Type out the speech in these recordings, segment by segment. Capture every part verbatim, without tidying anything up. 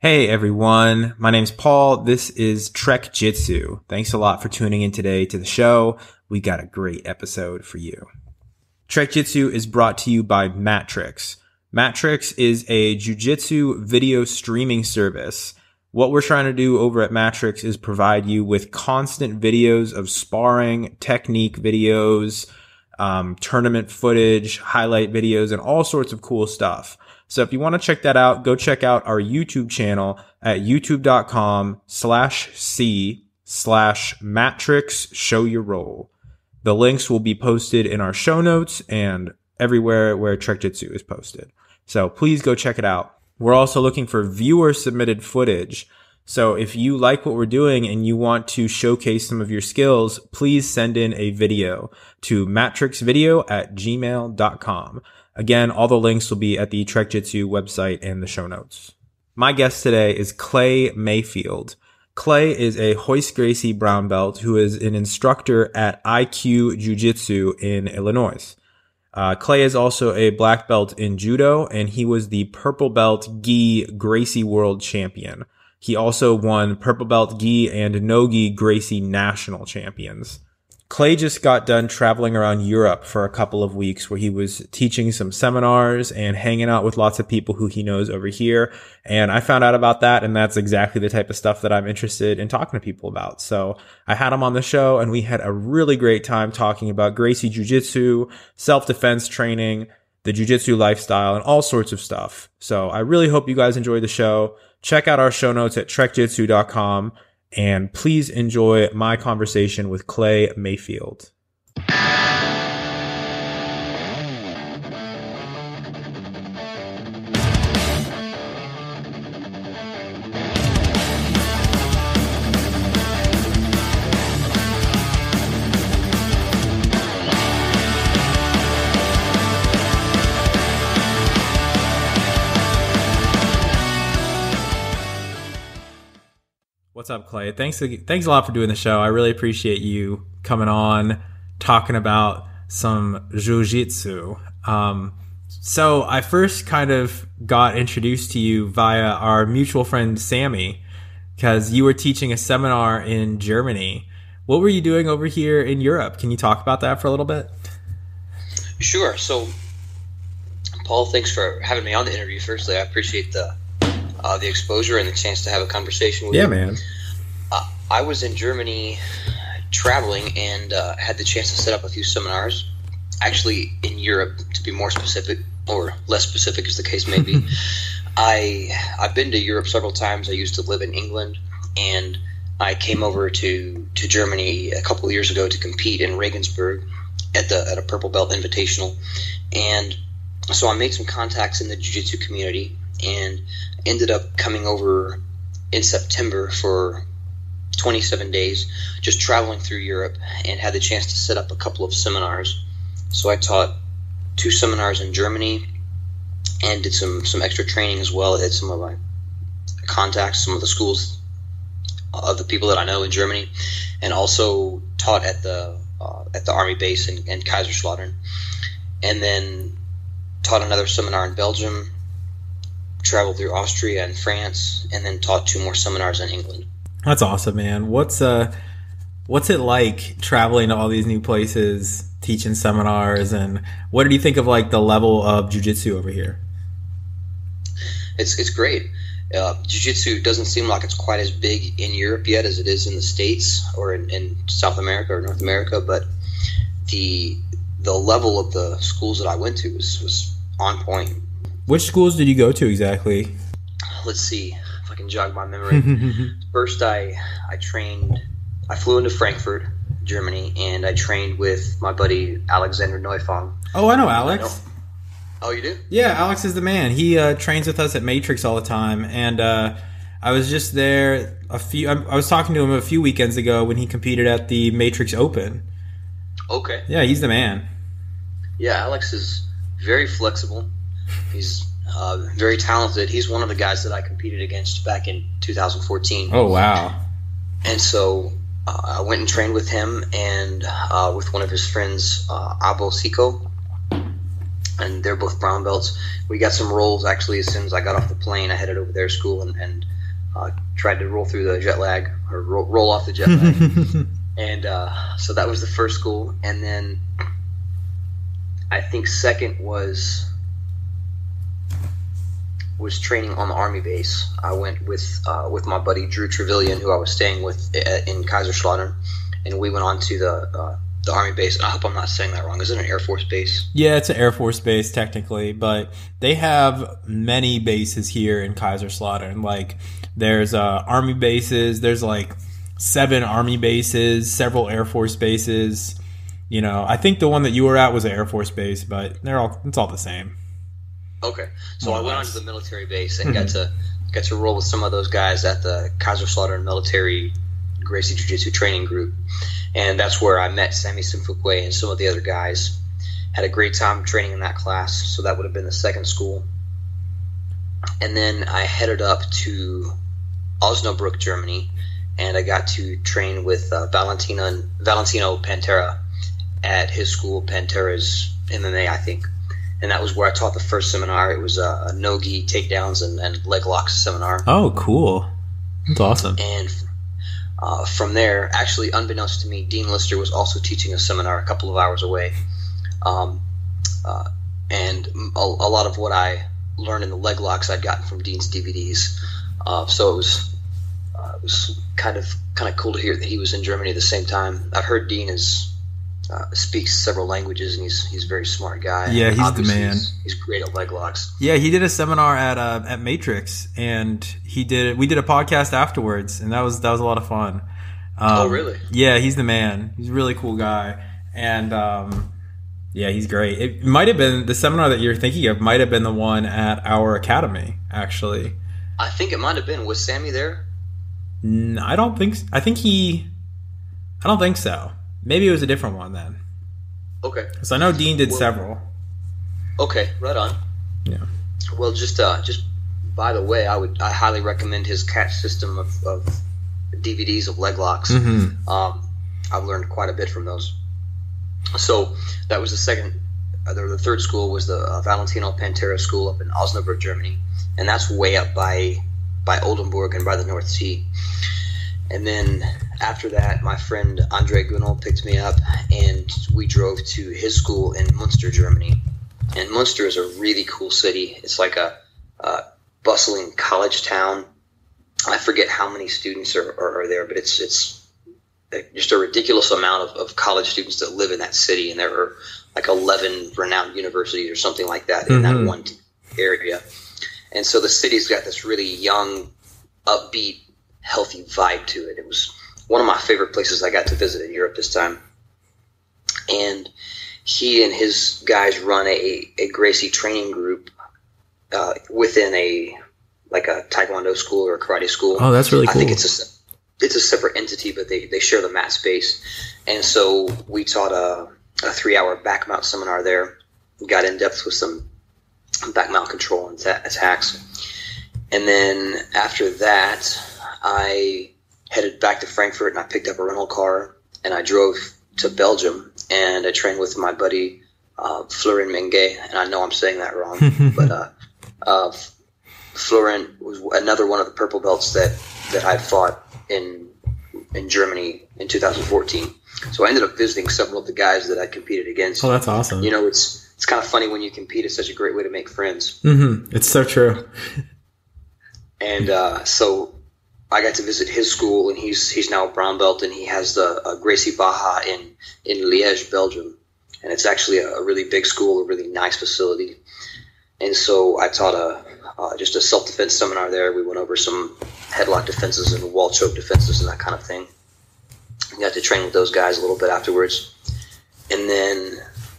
Hey everyone, my name's Paul. This is Trek Jitsu. Thanks a lot for tuning in today to the show. We got a great episode for you. Trek Jitsu is brought to you by Mat Tricks. Mat Tricks is a jiu-jitsu video streaming service. What we're trying to do over at Mat Tricks is provide you with constant videos of sparring, technique videos, um, tournament footage, highlight videos, and all sorts of cool stuff. So if you want to check that out, go check out our YouTube channel at youtube.com slash C slash Mat Tricks Show Your Roll. The links will be posted in our show notes and everywhere where Trek Jitsu is posted. So please go check it out. We're also looking for viewer submitted footage. So if you like what we're doing and you want to showcase some of your skills, please send in a video to mattrixvideo at gmail dot com. Again, all the links will be at the Trek Jitsu website and the show notes. My guest today is Clay Mayfield. Clay is a Royce Gracie brown belt who is an instructor at I Q Jiu-Jitsu in Illinois. Uh, Clay is also a black belt in judo, and he was the purple belt gi Gracie world champion. He also won purple belt gi and no gi Gracie national champions. Clay just got done traveling around Europe for a couple of weeks where he was teaching some seminars and hanging out with lots of people who he knows over here. And I found out about that, and that's exactly the type of stuff that I'm interested in talking to people about. So I had him on the show, and we had a really great time talking about Gracie Jiu-Jitsu, self-defense training, the jiu-jitsu lifestyle, and all sorts of stuff. So I really hope you guys enjoy the show. Check out our show notes at trek jitsu dot com. And please enjoy my conversation with Clay Mayfield. What's up, Clay? Thanks, thanks a lot for doing the show. I really appreciate you coming on, talking about some jiu-jitsu. Um, so I first kind of got introduced to you via our mutual friend Sammy, because you were teaching a seminar in Germany. What were you doing over here in Europe? Can you talk about that for a little bit? Sure. So, Paul, thanks for having me on the interview. Firstly, I appreciate the uh, the exposure and the chance to have a conversation with you. Yeah, man. Uh, I was in Germany traveling and uh, had the chance to set up a few seminars, actually in Europe to be more specific, or less specific as the case may be. I, I've been to Europe several times. I used to live in England, and I came over to, to Germany a couple of years ago to compete in Regensburg at the at a Purple Belt Invitational. And so I made some contacts in the jiu-jitsu community and ended up coming over in September for twenty-seven days, just traveling through Europe, and had the chance to set up a couple of seminars. So I taught two seminars in Germany and did some, some extra training as well at some of my contacts, some of the schools of the people that I know in Germany, and also taught at the uh, at the Army base in, in Kaiserslautern, and then taught another seminar in Belgium, traveled through Austria and France, and then taught two more seminars in England. That's awesome, man. What's uh, what's it like traveling to all these new places, teaching seminars, and what did you think of like the level of jiu-jitsu over here? It's it's great. Uh, jiu-jitsu doesn't seem like it's quite as big in Europe yet as it is in the States or in, in South America or North America, but the the level of the schools that I went to was, was on point. Which schools did you go to exactly? Let's see if I can jog my memory. First, I I trained, I flew into Frankfurt, Germany, and I trained with my buddy Alexander Neufang. Oh, I know Alex. I know. Oh, you do? Yeah, Alex is the man. He uh, trains with us at Matrix all the time, and uh, I was just there a few. I, I was talking to him a few weekends ago when he competed at the Matrix Open. Okay. Yeah, he's the man. Yeah, Alex is very flexible. He's uh, very talented. He's one of the guys that I competed against back in two thousand fourteen. Oh, wow. And so uh, I went and trained with him and uh, with one of his friends, uh, Abo Sico. and they're both brown belts. We got some rolls, actually. As soon as I got off the plane, I headed over to their school and, and uh, tried to roll through the jet lag, or ro roll off the jet lag. And uh, so that was the first school. And then I think second was was training on the Army base. I went with uh, with my buddy Drew Trevilian, who I was staying with in Kaiserslautern, and we went on to the uh, the Army base. I hope I'm not saying that wrong. Is it an Air Force base? Yeah, it's an Air Force base technically, but they have many bases here in Kaiserslautern. Like there's uh, Army bases. There's like seven Army bases, several Air Force bases. You know, I think the one that you were at was an Air Force base, but they're all it's all the same. Okay, so I went onto the military base and got to got to roll with some of those guys at the Kaiserslautern Military Gracie Jiu-Jitsu Training Group, and that's where I met Sammy Simfukwe and some of the other guys. Had a great time training in that class, so that would have been the second school. And then I headed up to Osnabrück, Germany, and I got to train with uh, Valentino Valentino Pantera at his school, Pantera's M M A, I think. And that was where I taught the first seminar. It was a no-gi takedowns and, and leg locks seminar. Oh, cool. That's awesome. And uh, from there, actually, unbeknownst to me, Dean Lister was also teaching a seminar a couple of hours away. Um, uh, and a, a lot of what I learned in the leg locks I'd gotten from Dean's D V Ds. Uh, so it was uh, it was kind of kind of cool to hear that he was in Germany at the same time. I've heard Dean is... Uh, speaks several languages, and he's he's a very smart guy. Yeah, he's the man. He's, he's great at leg locks. Yeah, he did a seminar at uh, at Matrix, and he did we did a podcast afterwards, and that was that was a lot of fun. Um, oh, really? Yeah, he's the man. He's a really cool guy, and um, yeah, he's great. It might have been the seminar that you're thinking of. Might have been the one at our academy, actually. I think it might have been. Was Sammy there? No, I don't think. So. I think he. I don't think so. Maybe it was a different one then. Okay. Because I know Dean did well, several. Okay, right on. Yeah. Well, just uh, just by the way, I would I highly recommend his catch system of, of D V Ds of leg locks. Mm-hmm. Um, I've learned quite a bit from those. So that was the second. Uh, the third school was the uh, Valentino Pantera School up in Osnabrück, Germany, and that's way up by by Oldenburg and by the North Sea. And then after that, my friend Andre Gunnell picked me up, and we drove to his school in Münster, Germany. And Münster is a really cool city. It's like a uh, bustling college town. I forget how many students are, are, are there, but it's it's just a ridiculous amount of, of college students that live in that city, and there are like eleven renowned universities or something like that mm-hmm. in that one area. And so the city's got this really young, upbeat, healthy vibe to it. It was one of my favorite places I got to visit in Europe this time. And he and his guys run a, a Gracie training group uh, within a like a Taekwondo school or a karate school. Oh, that's really cool. I think it's a, it's a separate entity, but they, they share the mat space. And so we taught a, a three-hour back mount seminar there. We got in depth with some back mount control and attacks. And then after that, I headed back to Frankfurt, and I picked up a rental car, and I drove to Belgium, and I trained with my buddy uh, Florian Menge, and I know I'm saying that wrong, but uh, uh, Florian was another one of the purple belts that, that I fought in in Germany in two thousand fourteen. So I ended up visiting several of the guys that I competed against. Oh, that's awesome. You know, it's it's kind of funny when you compete. It's such a great way to make friends. Mm-hmm. It's so true. And uh, so... I got to visit his school, and he's he's now a brown belt, and he has the uh, Gracie Barra in in Liège, Belgium, and it's actually a, a really big school, a really nice facility. And so I taught a uh, just a self defense seminar there. We went over some headlock defenses and wall choke defenses and that kind of thing. I got to train with those guys a little bit afterwards, and then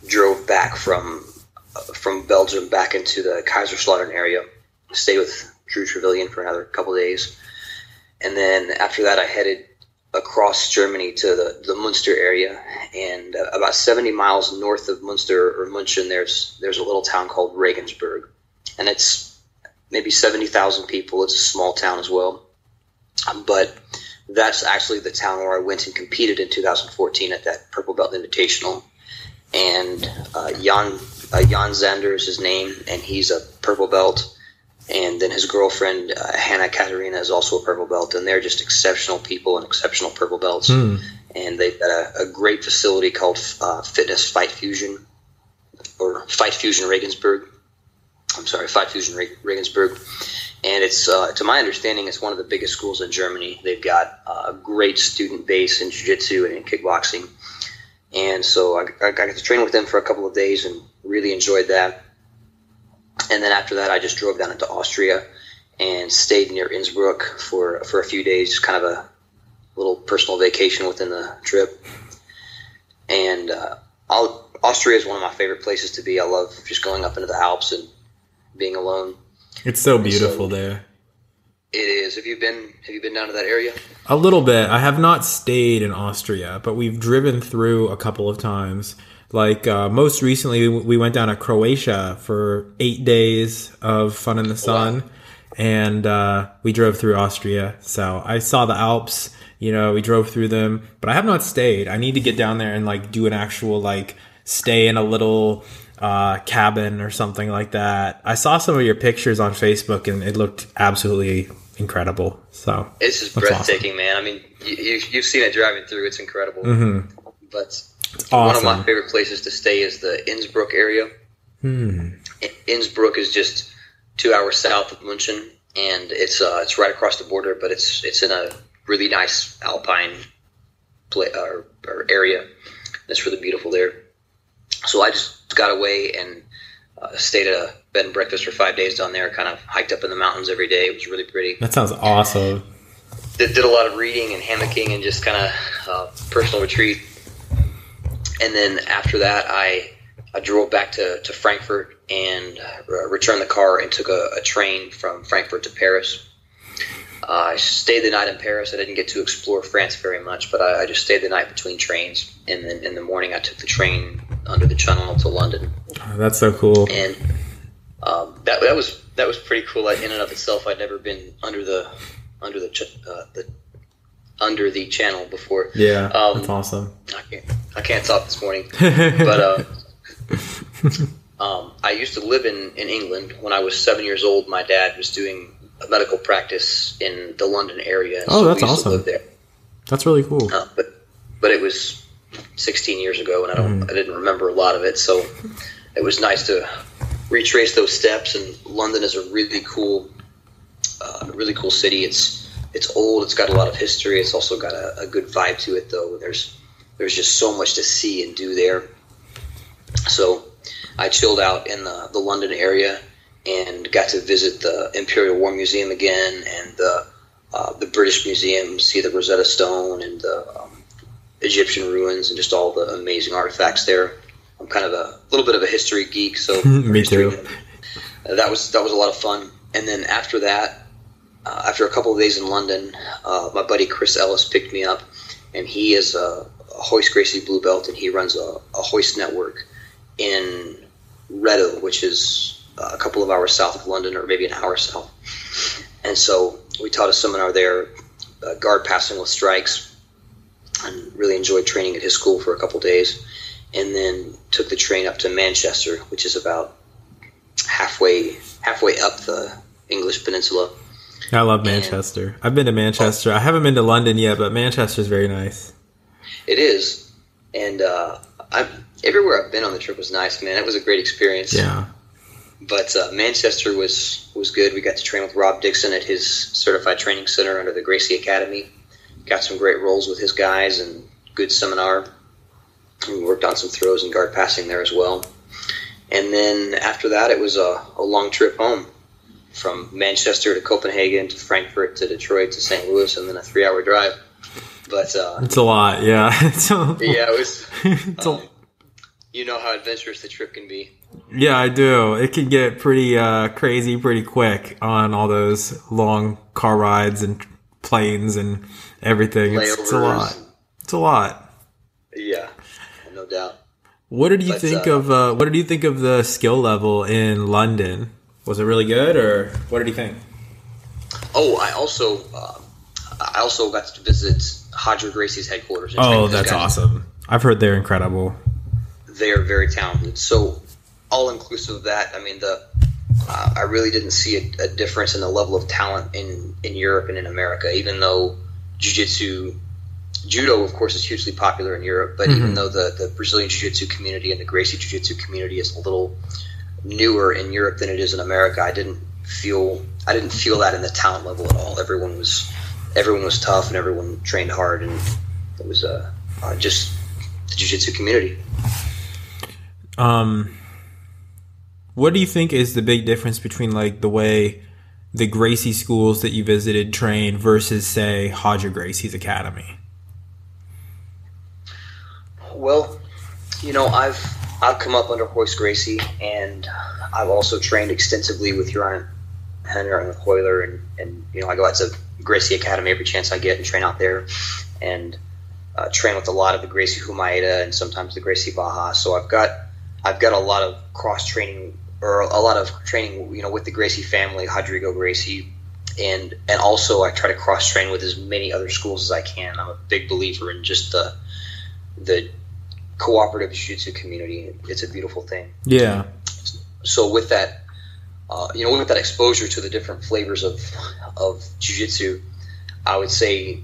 drove back from uh, from Belgium back into the Kaiserslautern area. Stayed with Drew Trevilian for another couple of days. And then after that, I headed across Germany to the, the Münster area, and uh, about seventy miles north of Münster or München, there's there's a little town called Regensburg, and it's maybe seventy thousand people. It's a small town as well, um, but that's actually the town where I went and competed in two thousand fourteen at that Purple Belt Invitational, and uh, Jan Uh, Jan Zander is his name, and he's a purple belt. And then his girlfriend, uh, Hannah Katarina, is also a purple belt. And they're just exceptional people and exceptional purple belts. Mm. And they've got a, a great facility called uh, Fitness Fight Fusion, or Fight Fusion Regensburg. I'm sorry, Fight Fusion Regensburg. And it's, uh, to my understanding, it's one of the biggest schools in Germany. They've got a great student base in jiu-jitsu and in kickboxing. And so I, I got to train with them for a couple of days and really enjoyed that. And then after that, I just drove down into Austria and stayed near Innsbruck for, for a few days, just kind of a little personal vacation within the trip. And uh, I'll, Austria is one of my favorite places to be. I love just going up into the Alps and being alone. It's so beautiful so, there. It is. Have you been? Have you been down to that area? A little bit. I have not stayed in Austria, but we've driven through a couple of times. Like uh, most recently, we went down to Croatia for eight days of fun in the sun, wow. and uh, we drove through Austria. So I saw the Alps. You know, we drove through them, but I have not stayed. I need to get down there and like do an actual like stay in a little uh, cabin or something like that. I saw some of your pictures on Facebook, and it looked absolutely incredible. So it's just breathtaking, awesome. Man. I mean, you, you've seen it driving through; it's incredible. Mm-hmm. But awesome. One of my favorite places to stay is the Innsbruck area. Hmm. Innsbruck is just two hours south of München, and it's uh, it's right across the border. But it's it's in a really nice alpine play, uh, or area. That's really beautiful there. So I just got away and uh, stayed at a bed and breakfast for five days down there. Kind of hiked up in the mountains every day. It was really pretty. That sounds awesome. Did, did a lot of reading and hammocking and just kind of uh, personal retreat. And then after that, I, I drove back to, to Frankfurt and uh, returned the car and took a, a train from Frankfurt to Paris. Uh, I stayed the night in Paris. I didn't get to explore France very much, but I, I just stayed the night between trains. And then in the morning, I took the train under the Channel to London. Oh, that's so cool. And um, that that was that was pretty cool. Like, in and of itself, I'd never been under the under the uh, the under the Channel before. Yeah, um, that's awesome. I can't I can't talk this morning, but uh, um, I used to live in, in England. When I was seven years old, my dad was doing a medical practice in the London area. Oh, so that's we used awesome! To live there. That's really cool. Uh, but but it was sixteen years ago, and I don't mm. I didn't remember a lot of it. So it was nice to retrace those steps. And London is a really cool, uh, really cool city. It's it's old. It's got a lot of history. It's also got a, a good vibe to it, though. There's there's just so much to see and do there. So I chilled out in the the London area. And got to visit the Imperial War Museum again, and the uh, the British Museum, see the Rosetta Stone and the um, Egyptian ruins, and just all the amazing artifacts there. I'm kind of a little bit of a history geek, so me too. Uh, that was that was a lot of fun. And then after that, uh, after a couple of days in London, uh, my buddy Chris Ellis picked me up, and he is a, a Royce Gracie blue belt, and he runs a, a Royce network in Reading, which is a couple of hours south of London, or maybe an hour south. And so we taught a seminar there, uh, guard passing with strikes, and really enjoyed training at his school for a couple days, and then took the train up to Manchester, which is about halfway halfway up the English peninsula. I love Manchester. And I've been to Manchester. Oh, I haven't been to London yet, but Manchester is very nice. It is. And uh, I've, everywhere I've been on the trip was nice, man. It was a great experience. Yeah. But uh, Manchester was, was good. We got to train with Rob Dixon at his certified training center under the Gracie Academy. Got some great roles with his guys and good seminar. We worked on some throws and guard passing there as well. And then after that, it was a, a long trip home from Manchester to Copenhagen to Frankfurt to Detroit to Saint Louis, and then a three-hour drive. But uh, it's a lot, yeah. It's a lot. Yeah, it was. It's um, a- You know how adventurous the trip can be. Yeah, I do. It can get pretty uh, crazy pretty quick on all those long car rides and planes and everything. It's, it's a lot. It's a lot. Yeah, no doubt. What did you but, think uh, of? Uh, what did you think of the skill level in London? Was it really good, or what did you think? Oh, I also, uh, I also got to visit Royce Gracie's headquarters. In oh, that's guys. Awesome! I've heard they're incredible. They are very talented. So all inclusive of that, I mean, the uh, I really didn't see a, a difference in the level of talent in, in Europe and in America, even though jiu-jitsu, judo, of course, is hugely popular in Europe, but mm-hmm. even though the, the Brazilian jiu-jitsu community and the Gracie jiu-jitsu community is a little newer in Europe than it is in America, I didn't feel I didn't feel that in the talent level at all. Everyone was everyone was tough and everyone trained hard, and it was uh, uh, just the jiu-jitsu community. Um, what do you think is the big difference between like the way the Gracie schools that you visited train versus, say, Hodger Gracie's academy? Well, you know, I've I've come up under Royce Gracie, and I've also trained extensively with Rorion Henner and Hoyler, and, and you know, I go out to Gracie Academy every chance I get and train out there, and uh, train with a lot of the Gracie Humaeda and sometimes the Gracie Barra. So I've got I've got a lot of cross training, or a lot of training, you know, with the Gracie family, Rodrigo Gracie, and and also I try to cross train with as many other schools as I can. I'm a big believer in just the the cooperative jiu-jitsu community. It's a beautiful thing. Yeah. So with that, uh, you know, with that exposure to the different flavors of of jiu-jitsu, I would say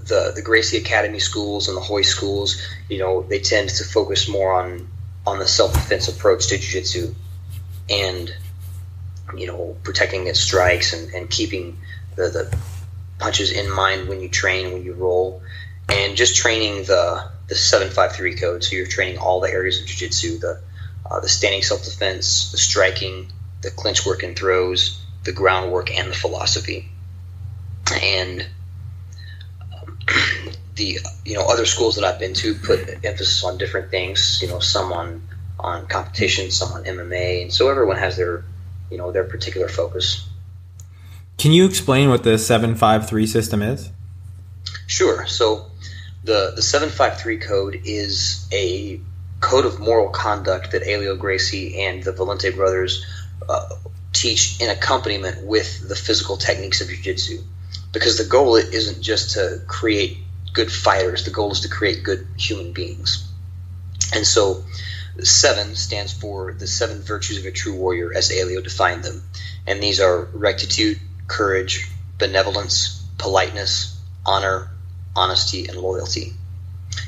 the the Gracie Academy schools and the Hoy schools, you know, they tend to focus more on on the self-defense approach to jiu-jitsu, and you know, protecting against strikes and, and keeping the, the punches in mind when you train, when you roll, and just training the the seven five three code. So you're training all the areas of jiu-jitsu, the uh, the standing self-defense, the striking, the clinch work and throws, the groundwork, and the philosophy. And um, the you know other schools that I've been to put emphasis on different things. You know, some on on competition, some on M M A, and so everyone has their you know their particular focus. Can you explain what the seven five three system is? Sure. So the the seven five three code is a code of moral conduct that Helio Gracie and the Valente brothers uh, teach in accompaniment with the physical techniques of jiu-jitsu, because the goal isn't just to create good fighters. The goal is to create good human beings. And so seven stands for the seven virtues of a true warrior as Helio defined them, and these are rectitude, courage, benevolence, politeness, honor, honesty, and loyalty.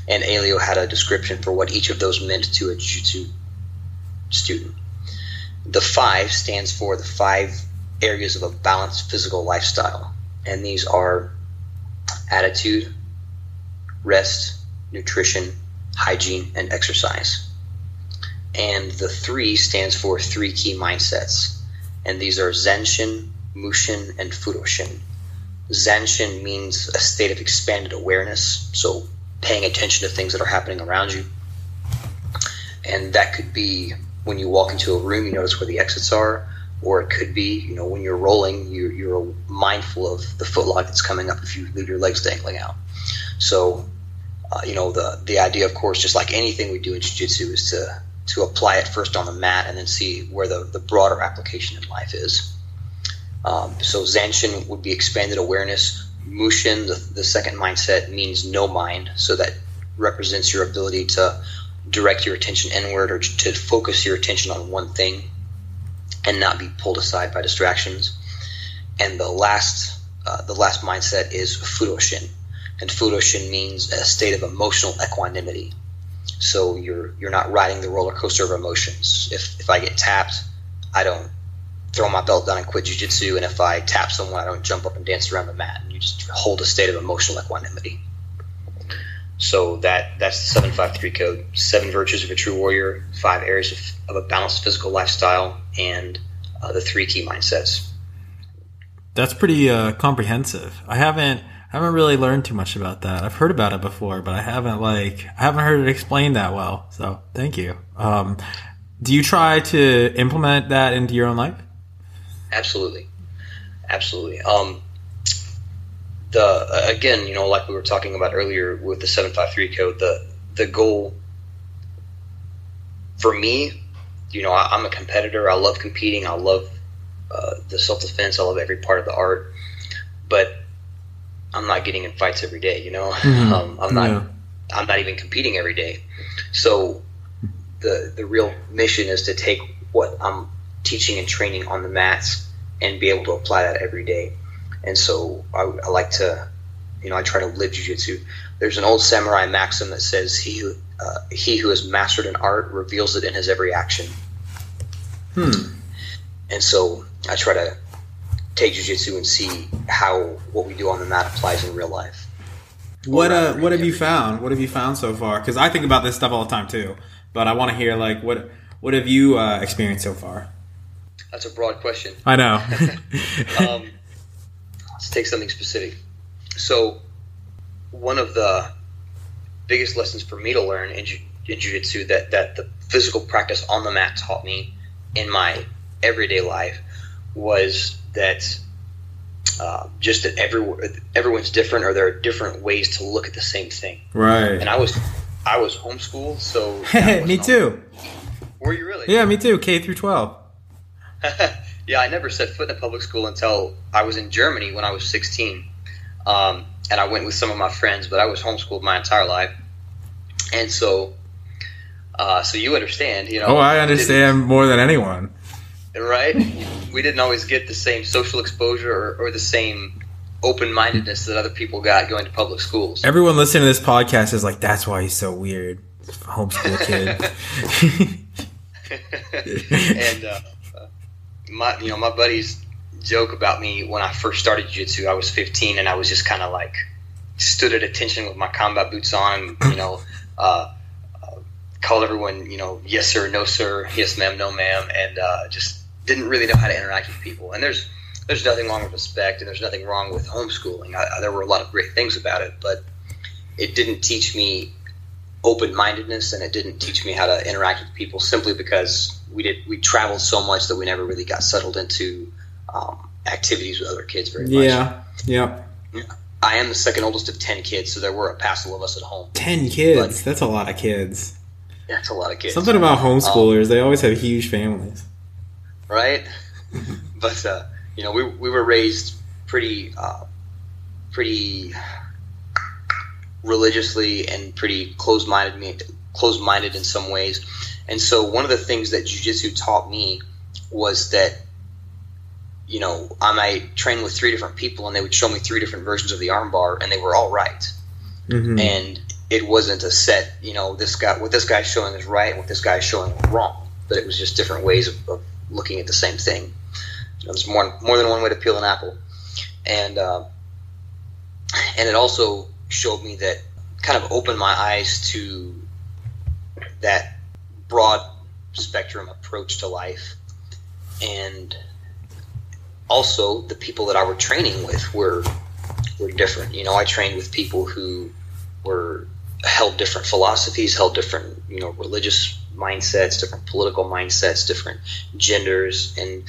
And Helio had a description for what each of those meant to a jiu-jitsu student. The five stands for the five areas of a balanced physical lifestyle, and these are attitude, rest, nutrition, hygiene, and exercise. And the three stands for three key mindsets, and these are zanshin, mushin, and fudoshin. Zanshin means a state of expanded awareness, so paying attention to things that are happening around you. And that could be when you walk into a room, you notice where the exits are, or it could be, you know, when you're rolling, you're, you're mindful of the footlock that's coming up if you leave your legs dangling out. So, uh, you know, the the idea, of course, just like anything we do in jiu-jitsu, is to, to apply it first on the mat and then see where the, the broader application in life is. Um, so zanshin would be expanded awareness. Mushin, the, the second mindset, means no mind. So that represents your ability to direct your attention inward, or to focus your attention on one thing and not be pulled aside by distractions. And the last, uh, the last mindset is fudoshin, and fudoshin means a state of emotional equanimity. So you're you're not riding the roller coaster of emotions. If if I get tapped, I don't throw my belt down and quit jiu-jitsu, and if I tap someone, I don't jump up and dance around the mat. And you just hold a state of emotional equanimity. So that that's the seven five three code: seven virtues of a true warrior, five areas of, of a balanced physical lifestyle, and uh, the three key mindsets. That's pretty uh, comprehensive. I haven't I haven't really learned too much about that. I've heard about it before, but I haven't like I haven't heard it explained that well. So thank you. Um, do you try to implement that into your own life? Absolutely, absolutely. Um, the again, you know, like we were talking about earlier with the seven five three code, the the goal for me, you know, I, I'm a competitor. I love competing. I love uh, the self defense. I love every part of the art, but I'm not getting in fights every day. You know, mm-hmm. um, I'm not. Yeah. I'm not even competing every day. So the the real mission is to take what I'm teaching and training on the mats and be able to apply that every day. And so I, I like to, you know, I try to live jiu-jitsu. There's an old samurai maxim that says, "He who uh, he who has mastered an art reveals it in his every action." Hmm. And so I try to take jiu-jitsu and see how what we do on the mat applies in real life. What uh, what have you found? What have you found so far? Because I think about this stuff all the time too, but I want to hear like what what have you uh, experienced so far? That's a broad question. I know. um, let's take something specific. So, one of the biggest lessons for me to learn in, jiu- in jiu-jitsu that that the physical practice on the mat taught me in my everyday life was that uh, just that every, everyone's different, or there are different ways to look at the same thing. Right. And I was I was homeschooled, so me too. Homeschooled. Were you really? Yeah, me too. K through twelve. Yeah, I never set foot in a public school until I was in Germany when I was sixteen, um, and I went with some of my friends. But I was homeschooled my entire life, and so, uh, so you understand, you know. Oh, I understand more than anyone. Right? We didn't always get the same social exposure or, or the same open-mindedness that other people got going to public schools. Everyone listening to this podcast is like, "That's why he's so weird, homeschool kid." And. Uh, My, you know, my buddies joke about me when I first started jiu-jitsu. I was fifteen, and I was just kind of like stood at attention with my combat boots on. You know, uh, uh, called everyone, you know, yes sir, no sir, yes ma'am, no ma'am, and uh, just didn't really know how to interact with people. And there's there's nothing wrong with respect, and there's nothing wrong with homeschooling. I, there were a lot of great things about it, but it didn't teach me open-mindedness, and it didn't teach me how to interact with people, simply because we did we traveled so much that we never really got settled into um, activities with other kids very much. Yeah, yeah. I am the second oldest of ten kids, so there were a passel of us at home. Ten kids? But that's a lot of kids. That's a lot of kids. Something about homeschoolers, um, they always have huge families. Right? But, uh, you know, we we were raised pretty uh, pretty... religiously and pretty closed-minded, closed-minded in some ways. And so one of the things that jiu-jitsu taught me was that, you know, I might train with three different people, and they would show me three different versions of the armbar, and they were all right. Mm-hmm. And it wasn't a set, you know, this guy, what this guy's showing is right, and what this guy's showing is wrong. But it was just different ways of, of looking at the same thing. There's more more than one way to peel an apple, and uh, and it also showed me that, kind of opened my eyes to that broad spectrum approach to life. And also the people that I were training with were were different. You know, I trained with people who were held different philosophies, held different, you know, religious mindsets, different political mindsets, different genders, and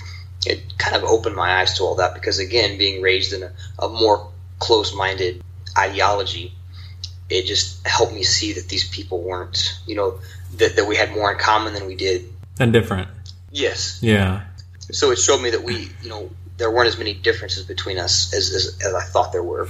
it kind of opened my eyes to all that, because again, being raised in a, a more close-minded ideology, it just helped me see that these people weren't, you know, that, that we had more in common than we did. And different. Yes. Yeah. So it showed me that we, you know, there weren't as many differences between us as, as, as I thought there were.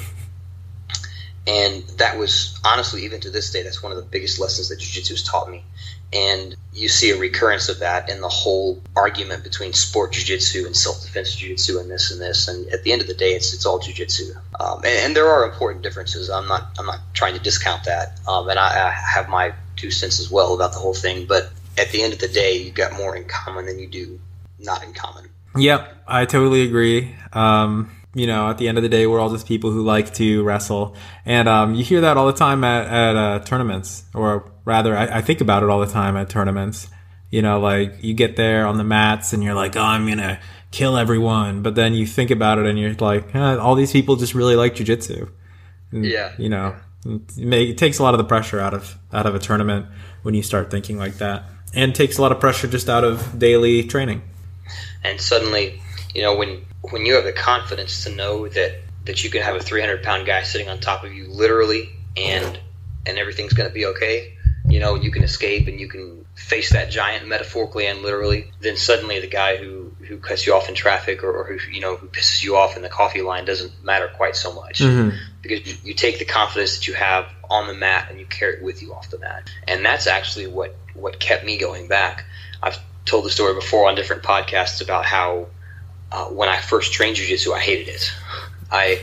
And that was, honestly, even to this day, that's one of the biggest lessons that jiu-jitsu has taught me. And you see a recurrence of that in the whole argument between sport jiu-jitsu and self-defense jiu-jitsu and this and this. And at the end of the day, it's it's all jiu-jitsu. Um, and, and there are important differences. I'm not I'm not trying to discount that. Um, and I, I have my two cents as well about the whole thing. But at the end of the day, you've got more in common than you do not in common. Yep, I totally agree. Um You know, at the end of the day, we're all just people who like to wrestle. And um, you hear that all the time at, at uh, tournaments, or rather, I, I think about it all the time at tournaments. You know, like, you get there on the mats and you're like, oh, I'm going to kill everyone. But then you think about it and you're like, eh, all these people just really like jiu-jitsu. And, yeah. You know, it, make, it takes a lot of the pressure out of out of a tournament when you start thinking like that. And takes a lot of pressure just out of daily training. And suddenly, you know, when... when you have the confidence to know that, that you can have a three hundred pound guy sitting on top of you literally, and and everything's going to be okay, you know, you can escape and you can face that giant metaphorically and literally, then suddenly the guy who, who cuts you off in traffic or, or who, you know, who pisses you off in the coffee line doesn't matter quite so much. Mm-hmm. Because you, you take the confidence that you have on the mat and you carry it with you off the mat. And that's actually what, what kept me going back. I've told the story before on different podcasts about how uh, when I first trained jiu-jitsu, I hated it. I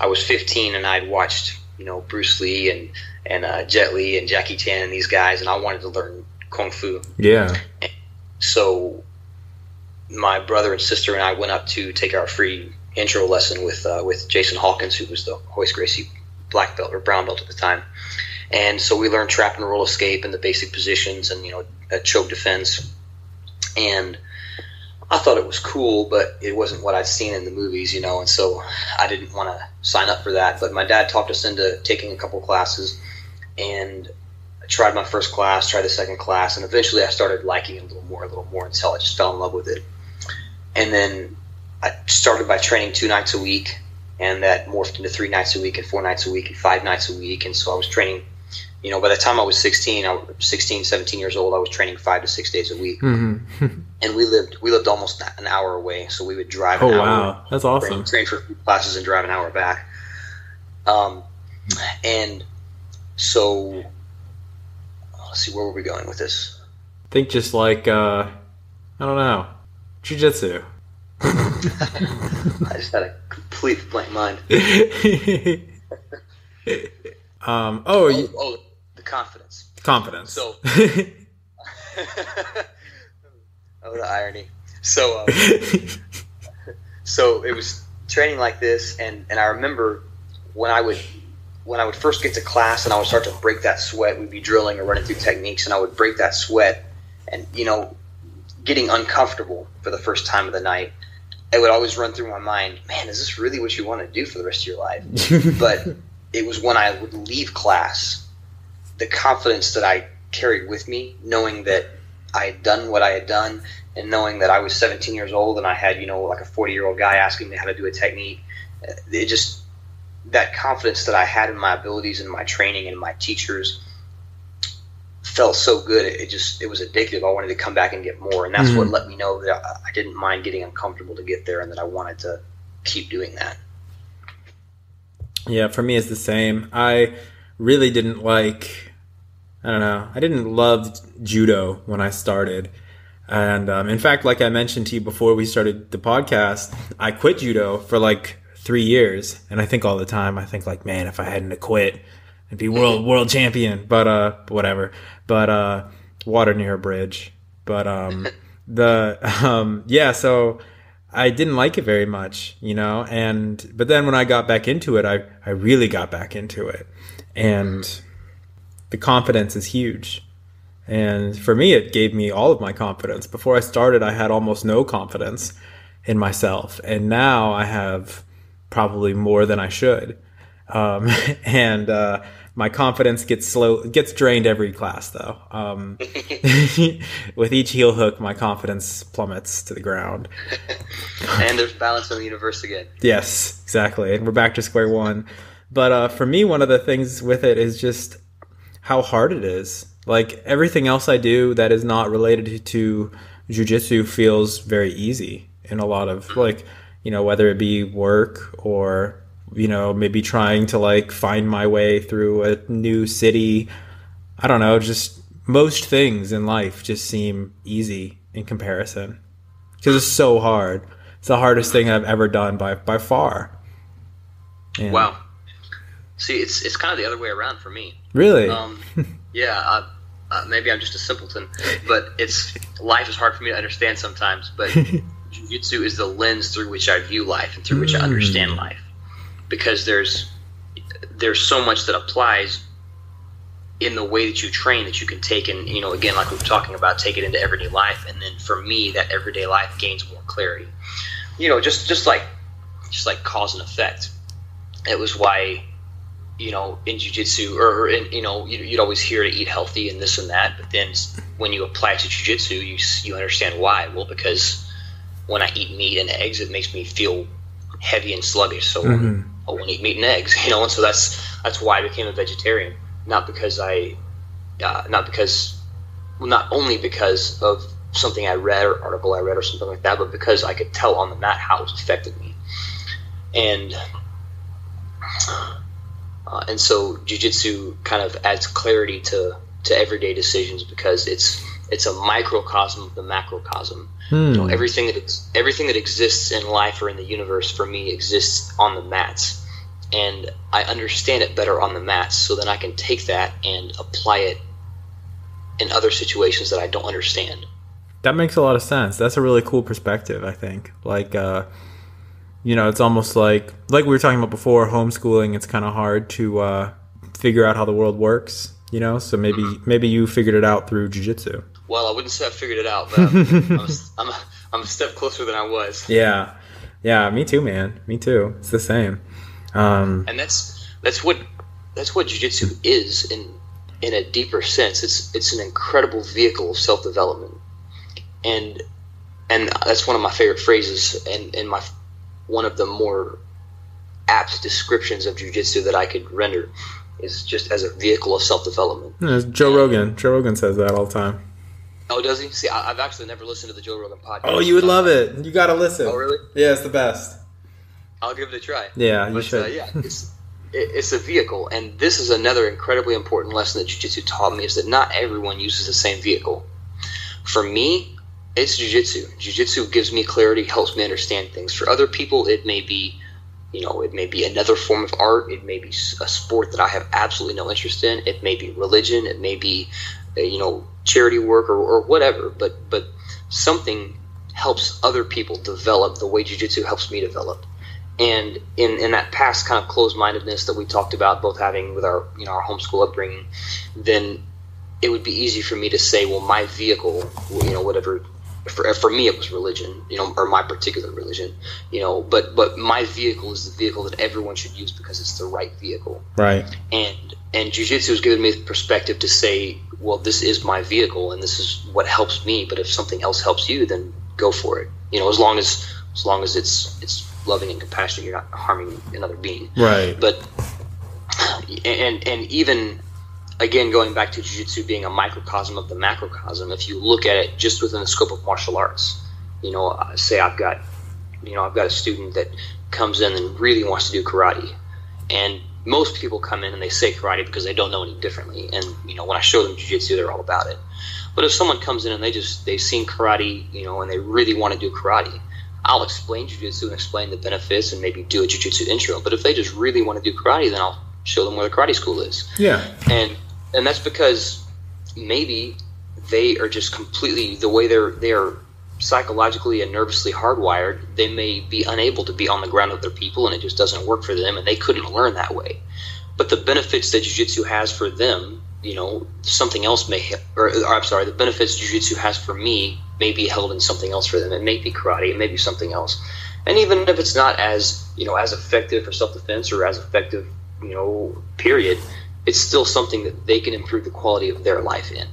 I was fifteen and I'd watched, you know, Bruce Lee and, and uh, Jet Li and Jackie Chan and these guys, and I wanted to learn Kung Fu. Yeah. And so my brother and sister and I went up to take our free intro lesson with uh, with Jason Hawkins, who was the Royce Gracie black belt or brown belt at the time. And so we learned trap and roll escape and the basic positions and, you know, a choke defense. And I thought it was cool, but it wasn't what I'd seen in the movies, you know, and so I didn't want to sign up for that. But my dad talked us into taking a couple classes, and I tried my first class, tried the second class, and eventually I started liking it a little more, a little more until I just fell in love with it. And then I started by training two nights a week, and that morphed into three nights a week and four nights a week and five nights a week. And so I was training, you know, by the time I was sixteen, I was sixteen, seventeen years old, I was training five to six days a week. Mm-hmm. And we lived we lived almost an hour away, so we would drive an oh, hour. Oh, wow. That's awesome. Train, train for classes and drive an hour back. Um, and so let's see, where were we going with this? I think just like, uh, I don't know, jiu-jitsu. I just had a complete blank mind. um, oh, oh, oh, the confidence. Confidence. So, oh, the irony. So, um, so it was training like this, and, and I remember when I would when I would first get to class, and I would start to break that sweat. We'd be drilling or running through techniques, and I would break that sweat, and you know, getting uncomfortable for the first time of the night. It would always run through my mind, man, is this really what you want to do for the rest of your life? But it was when I would leave class, the confidence that I carried with me, knowing that I had done what I had done, and knowing that I was seventeen years old and I had, you know, like a forty-year-old guy asking me how to do a technique. It just, that confidence that I had in my abilities and my training and my teachers felt so good. It just, it was addictive. I wanted to come back and get more, and that's mm-hmm. what let me know that I, I didn't mind getting uncomfortable to get there, and that I wanted to keep doing that. Yeah, for me it's the same. I really didn't like, I don't know, I didn't love judo when I started, and um, in fact, like I mentioned to you before we started the podcast, I quit judo for like three years, and I think all the time, I think like, man, if I hadn't quit, I'd be world world champion, but uh, whatever. But uh, water near a bridge. But um, the um, yeah. So I didn't like it very much, you know. And but then when I got back into it, I I really got back into it, and mm. the confidence is huge. And for me, it gave me all of my confidence. Before I started, I had almost no confidence in myself, and now I have probably more than I should. Um, and uh, my confidence gets slow, gets drained every class though. Um, with each heel hook, my confidence plummets to the ground. And there's balance in the universe again. Yes, exactly. And we're back to square one. But uh, for me, one of the things with it is just how hard it is. Like everything else I do that is not related to jiu-jitsu feels very easy in a lot of like, you know, whether it be work or, you know, maybe trying to like find my way through a new city. I don't know, just most things in life just seem easy in comparison because it's so hard. It's the hardest thing I've ever done by by far. And wow. See, it's it's kind of the other way around for me. Really? Um, yeah, I, uh, maybe I'm just a simpleton, but it's life is hard for me to understand sometimes, but jiu-jitsu is the lens through which I view life and through which I understand life. Because there's there's so much that applies in the way that you train that you can take and, you know, again, like we were talking about, take it into everyday life. And then for me, that everyday life gains more clarity. You know, just, just like just like cause and effect. It was why, you know, in jiu-jitsu or, in, you know, you'd always hear to eat healthy and this and that. But then when you apply it to jiu-jitsu, you, you understand why. Well, because when I eat meat and eggs, it makes me feel heavy and sluggish. So mm-hmm. I won't eat meat and eggs, you know, and so that's that's why I became a vegetarian. Not because I, uh, not because, well, not only because of something I read or article I read or something like that, but because I could tell on the mat how it affected me. And Uh, and so jiu-jitsu kind of adds clarity to, to everyday decisions because it's it's a microcosm of the macrocosm. Hmm. You know, everything that ex- everything that exists in life or in the universe for me exists on the mats, and I understand it better on the mats. So then I can take that and apply it in other situations that I don't understand. That makes a lot of sense. That's a really cool perspective, I think. Like, uh, you know, it's almost like, like we were talking about before, homeschooling, it's kind of hard to uh, figure out how the world works, you know? So maybe mm-hmm. maybe you figured it out through jiu-jitsu. Well, I wouldn't say I figured it out, but I'm, I'm, I'm, a, I'm a step closer than I was. Yeah. Yeah, me too, man. Me too. It's the same. Um, and that's that's what that's what jiu-jitsu is in in a deeper sense. It's it's an incredible vehicle of self-development. And and that's one of my favorite phrases, and, and my one of the more apt descriptions of jiu-jitsu that I could render is just as a vehicle of self-development. Yeah, Joe and, Rogan. Joe Rogan says that all the time. Oh, does he? See, I, I've actually never listened to the Joe Rogan podcast. Oh, you would love it. You got to listen. Oh, really? Yeah, it's the best. I'll give it a try. Yeah, you but, should. Uh, yeah, it's, it, it's a vehicle, and this is another incredibly important lesson that jiu-jitsu taught me is that not everyone uses the same vehicle. For me, it's jiu-jitsu. Jiu-jitsu gives me clarity, helps me understand things. For other people, it may be, you know, it may be another form of art. It may be a sport that I have absolutely no interest in. It may be religion. It may be, you know, charity work or, or whatever. But but something helps other people develop the way jiu-jitsu helps me develop. And in, in that past kind of closed-mindedness that we talked about, both having with our you know our homeschool upbringing, then it would be easy for me to say, well, my vehicle, you know, whatever. For, for me, it was religion, you know, or my particular religion, you know, but, but my vehicle is the vehicle that everyone should use because it's the right vehicle. Right. And, and jiu-jitsu has given me the perspective to say, well, this is my vehicle and this is what helps me. But if something else helps you, then go for it. You know, as long as, as long as it's, it's loving and compassionate, you're not harming another being. Right. But, and, and even, again, going back to jiu-jitsu being a microcosm of the macrocosm, if you look at it just within the scope of martial arts, you know, say I've got, you know, I've got a student that comes in and really wants to do karate, and most people come in and they say karate because they don't know any differently, and you know, when I show them jiu-jitsu, they're all about it. But if someone comes in and they just they've seen karate, you know, and they really want to do karate, I'll explain jiu-jitsu and explain the benefits and maybe do a jiu-jitsu intro. But if they just really want to do karate, then I'll show them where the karate school is. Yeah, and. And that's because maybe they are just completely the way they're they are psychologically and nervously hardwired. They may be unable to be on the ground with their people, and it just doesn't work for them, and they couldn't learn that way. But the benefits that jiu-jitsu has for them, you know, something else may or, or I'm sorry, the benefits jiu-jitsu has for me may be held in something else for them. It may be karate, it may be something else. And even if it's not as you know as effective for self-defense or as effective, you know, period. It's still something that they can improve the quality of their life in.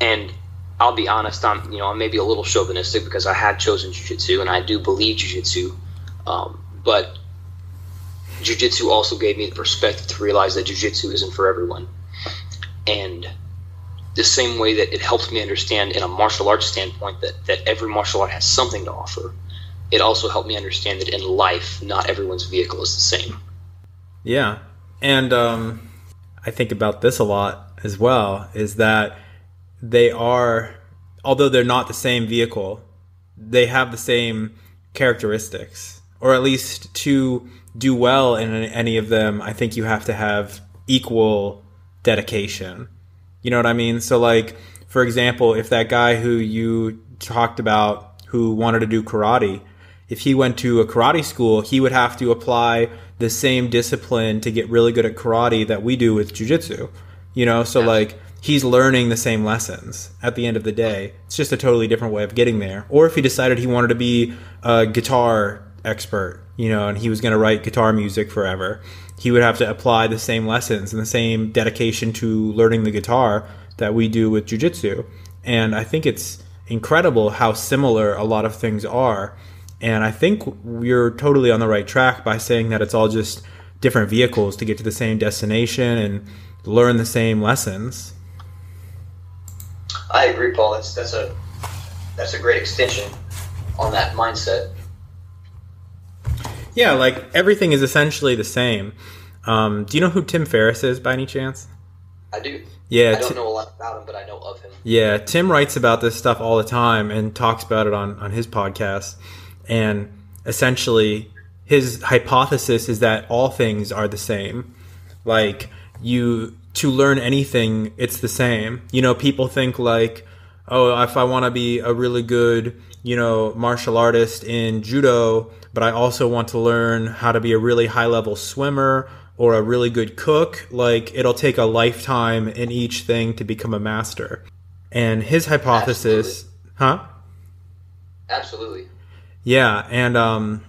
And I'll be honest, I'm you know I may be a little chauvinistic because I have chosen jiu-jitsu and I do believe jiu-jitsu, um, but jiu-jitsu also gave me the perspective to realize that jiu-jitsu isn't for everyone. And the same way that it helps me understand in a martial arts standpoint that, that every martial art has something to offer, it also helped me understand that in life, not everyone's vehicle is the same. Yeah. And um, I think about this a lot as well, is that they are, although they're not the same vehicle, they have the same characteristics. Or at least to do well in any of them, I think you have to have equal dedication. You know what I mean? So like, for example, if that guy who you talked about who wanted to do karate, if he went to a karate school, he would have to apply the same discipline to get really good at karate that we do with jiu-jitsu, you know? So like he's learning the same lessons at the end of the day. It's just a totally different way of getting there. Or if he decided he wanted to be a guitar expert, you know, and he was going to write guitar music forever, he would have to apply the same lessons and the same dedication to learning the guitar that we do with jiu-jitsu. And I think it's incredible how similar a lot of things are. And I think you're totally on the right track by saying that it's all just different vehicles to get to the same destination and learn the same lessons. I agree, Paul. That's that's a that's a great extension on that mindset. Yeah, like everything is essentially the same. Um, do you know who Tim Ferriss is by any chance? I do. Yeah, I don't Tim, know a lot about him, but I know of him. Yeah, Tim writes about this stuff all the time and talks about it on, on his podcast. And essentially, his hypothesis is that all things are the same. Like, you to learn anything, it's the same. You know, people think like, oh, if I want to be a really good, you know, martial artist in judo, but I also want to learn how to be a really high-level swimmer or a really good cook, like, it'll take a lifetime in each thing to become a master. And his hypothesis... Absolutely. Huh? Absolutely. Yeah, and um,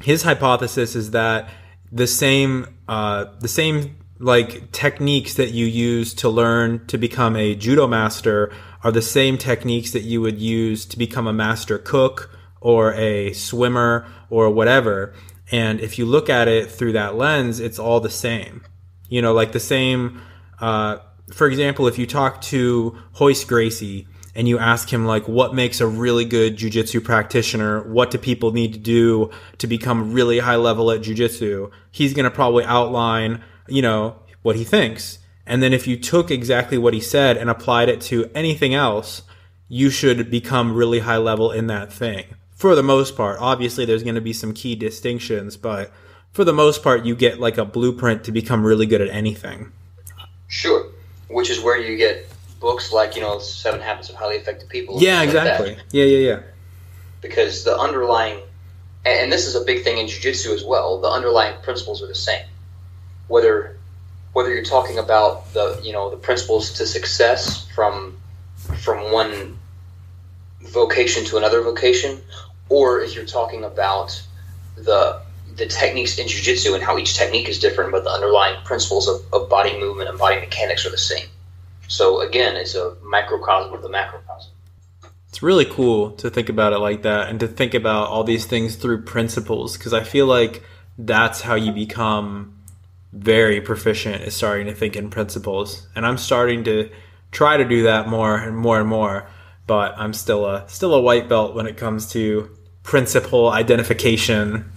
his hypothesis is that the same, uh, the same like techniques that you use to learn to become a judo master are the same techniques that you would use to become a master cook or a swimmer or whatever. And if you look at it through that lens, it's all the same. You know, like the same, uh, for example, if you talk to Royce Gracie and you ask him, like, what makes a really good jiu-jitsu practitioner? What do people need to do to become really high level at jiu-jitsu? He's going to probably outline, you know, what he thinks. And then if you took exactly what he said and applied it to anything else, you should become really high level in that thing. For the most part, obviously there's going to be some key distinctions, but for the most part, you get like a blueprint to become really good at anything. Sure, which is where you get books like, you know, Seven Habits of Highly Effective People. Yeah, exactly. Like yeah, yeah, yeah. Because the underlying, and this is a big thing in jiu-jitsu as well, the underlying principles are the same. Whether whether you're talking about the, you know, the principles to success from from one vocation to another vocation, or if you're talking about the the techniques in jiu-jitsu and how each technique is different, but the underlying principles of, of body movement and body mechanics are the same. So again, it's a microcosm of the macrocosm. It's really cool to think about it like that and to think about all these things through principles, because I feel like that's how you become very proficient, is starting to think in principles. And I'm starting to try to do that more and more and more. But I'm still a still a white belt when it comes to principle identification